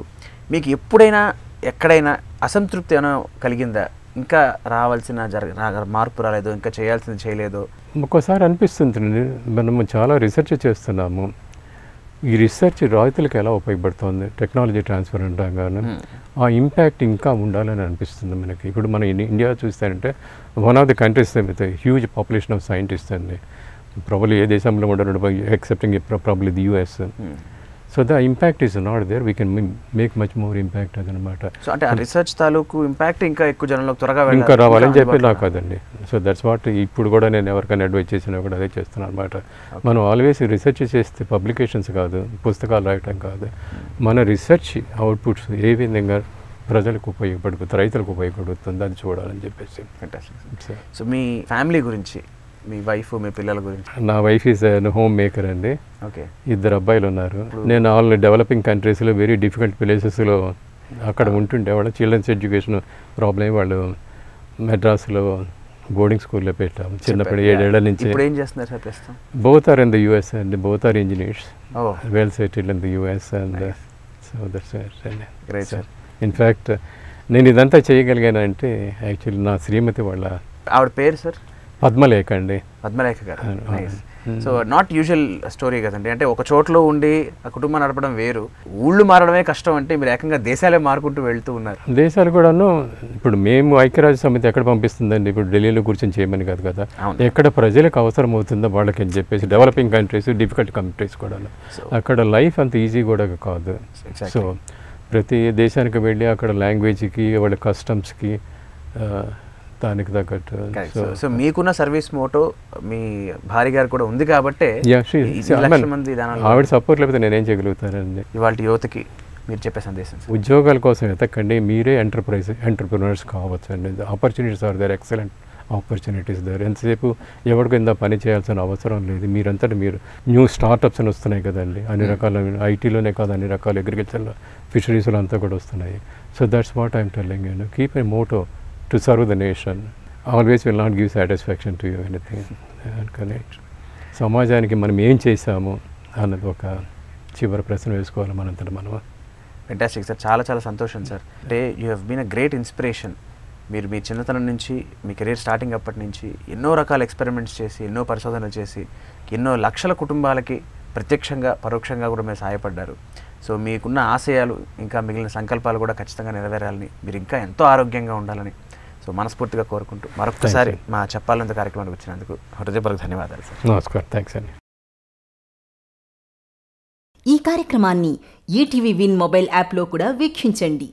మీకు ఎప్పుడైనా ఎక్కడైనా అసంతృప్తి అయినా కలిగిందా, ఇంకా రావాల్సిన మార్పు రాలేదో, ఇంకా చేయాల్సింది చేయలేదో? ఒక్కోసారి అనిపిస్తుంది మనము చాలా రీసెర్చ్ చేస్తున్నాము, ఈ రీసెర్చ్ రైతులకు ఎలా ఉపయోగపడుతుంది, టెక్నాలజీ ట్రాన్స్ఫర్ అంటాం కానీ ఆ ఇంపాక్ట్ ఇంకా ఉండాలని అనిపిస్తుంది మనకి. ఇప్పుడు మన ఇండియా చూస్తారంటే one of the countries with huge population of scientist అండి. ప్రాబ్లీ ఏ దేశంలో ఉండడం excepting probably the US. So the impact is not there, we can make much more impact అదనమాట. సో అంటే రీసెర్చ్ తాలూకు ఇంపాక్ట్ ఇంకా ఎక్కువ జనంలోకి త్వరగా ఇంకా రావాలని చెప్పి నాకు కాదండి. సో దట్స్ వాట్ ఇప్పుడు కూడా నేను ఎవరికైనా అడ్వైస్ చేసినా కూడా అదే చేస్తున్నాను అన్నమాట. మనం ఆల్వేస్ రీసెర్చ్ చేస్తే పబ్లికేషన్స్ కాదు, పుస్తకాలు రాయటం కాదు, మన రీసెర్చ్ అవుట్పుట్స్ ఏ విధంగా ప్రజలకు ఉపయోగపడుతుంది, రైతులకు ఉపయోగపడుతుంది అది చూడాలని చెప్పేసి. సో మీ ఫ్యామిలీ గురించి, మీ వైఫ్ మీ పిల్లల గురించి? నా వైఫ్ ఈజ్ హోమ్ మేకర్ అండి. ఓకే, ఇద్దరు అబ్బాయిలు ఉన్నారు. నేను ఆల్ డెవలపింగ్ కంట్రీస్లో వెరీ డిఫికల్ట్ ప్లేసెస్లో అక్కడ ఉంటుండే వాళ్ళ చిల్డ్రన్స్ ఎడ్యుకేషన్ ప్రాబ్లం, వాళ్ళు మెడ్రాస్లో బోర్డింగ్ స్కూల్లో పెట్టాము చిన్నప్పుడు 7 ఏళ్ల నుంచి. Both are in the US and both are engineers, well settled in the US and so that's great sir. In fact నేను ఇదంతా చేయగలిగానంటే యాక్చువల్లీ నా శ్రీమతి వాళ్ళ, ఆవిడ పేరు సార్ పద్మలేఖ అండి. పద్మలేఖ గారు, సో నాట్ యూజువల్ స్టోరీ కదండి. అంటే ఒక చోట్లో ఉండి ఆ కుటుంబం నడపడం వేరు, ఊళ్ళు మారడమే కష్టం అంటే మీరు ఏకంగా దేశాలే మారుకుంటూ వెళ్తూ ఉన్నారు. దేశాలు కూడాను. ఇప్పుడు మేము ఐక్యరాజ్య సమితి ఎక్కడ పంపిస్తుందండి, ఇప్పుడు ఢిల్లీలో కూర్చొని చేయమని కాదు కదా, ఎక్కడ ప్రజలకు అవసరం అవుతుందో వాళ్ళకి అని చెప్పేసి. డెవలపింగ్ కంట్రీస్, డిఫికల్ట్ కంట్రీస్ కూడా అక్కడ లైఫ్ అంత ఈజీ కూడా కాదు. సో ప్రతి దేశానికి వెళ్ళి అక్కడ లాంగ్వేజ్కి, వాళ్ళ కస్టమ్స్కి దానికి తగ్గట్టు. సో మీకున్న సర్వీస్ మోటో మీ భార్య గారు కూడా ఉంది కాబట్టి ఆవిడ సపోర్ట్ లేకపోతే నేనేం చేయగలుగుతానండి. ఇవాళ యువతకి మీరు చెప్పే సందేశం? ఉద్యోగాల కోసం వెతకండి, మీరే ఎంటర్ప్రినర్స్ కావచ్చు అండి. Opportunities are there, excellent opportunities there. ఎంతసేపు ఎవరికి ఇంత పని చేయాల్సిన అవసరం లేదు, మీరంతటి మీరు. న్యూ స్టార్టప్స్ అని వస్తున్నాయి కదండి, అన్ని రకాల ఐటీలోనే కాదు, అన్ని రకాల అగ్రికల్చర్లో, ఫిషరీస్లో అంతా కూడా వస్తున్నాయి. So that's what I'm telling you, keep a motto to serve the nation. Always will not give satisfaction to you anything. Correct. సమాజానికి మనం ఏం చేసాము అన్నది ఒక చివరి ప్రశ్న వేసుకోవాలి మనంతట మనం. ఫెంటాస్టిక్ సార్, చాలా చాలా సంతోషం సార్. అంటే you have been a great inspiration. మీరు మీ చిన్నతనం నుంచి, మీ కెరీర్ స్టార్టింగ్ అప్పటి నుంచి ఎన్నో రకాల ఎక్స్పెరిమెంట్స్ చేసి, ఎన్నో పరిశోధనలు చేసి, ఎన్నో లక్షల కుటుంబాలకి ప్రత్యక్షంగా పరోక్షంగా కూడా మీరు సహాయపడ్డారు. సో మీకున్న ఆశయాలు ఇంకా మిగిలిన సంకల్పాలు కూడా ఖచ్చితంగా నెరవేరాలని, మీరు ఇంకా ఎంతో ఆరోగ్యంగా ఉండాలని సో మనస్ఫూర్తిగా కోరుకుంటూ మరొకసారి మా చెప్పాలంత కార్యక్రమానికి వచ్చినందుకు హృదయపూర్వక ధన్యవాదాలు సార్. నమస్కారం, థ్యాంక్స్ అండి. ఈ కార్యక్రమాన్ని ఈటీవీ విన్ మొబైల్ యాప్లో కూడా వీక్షించండి.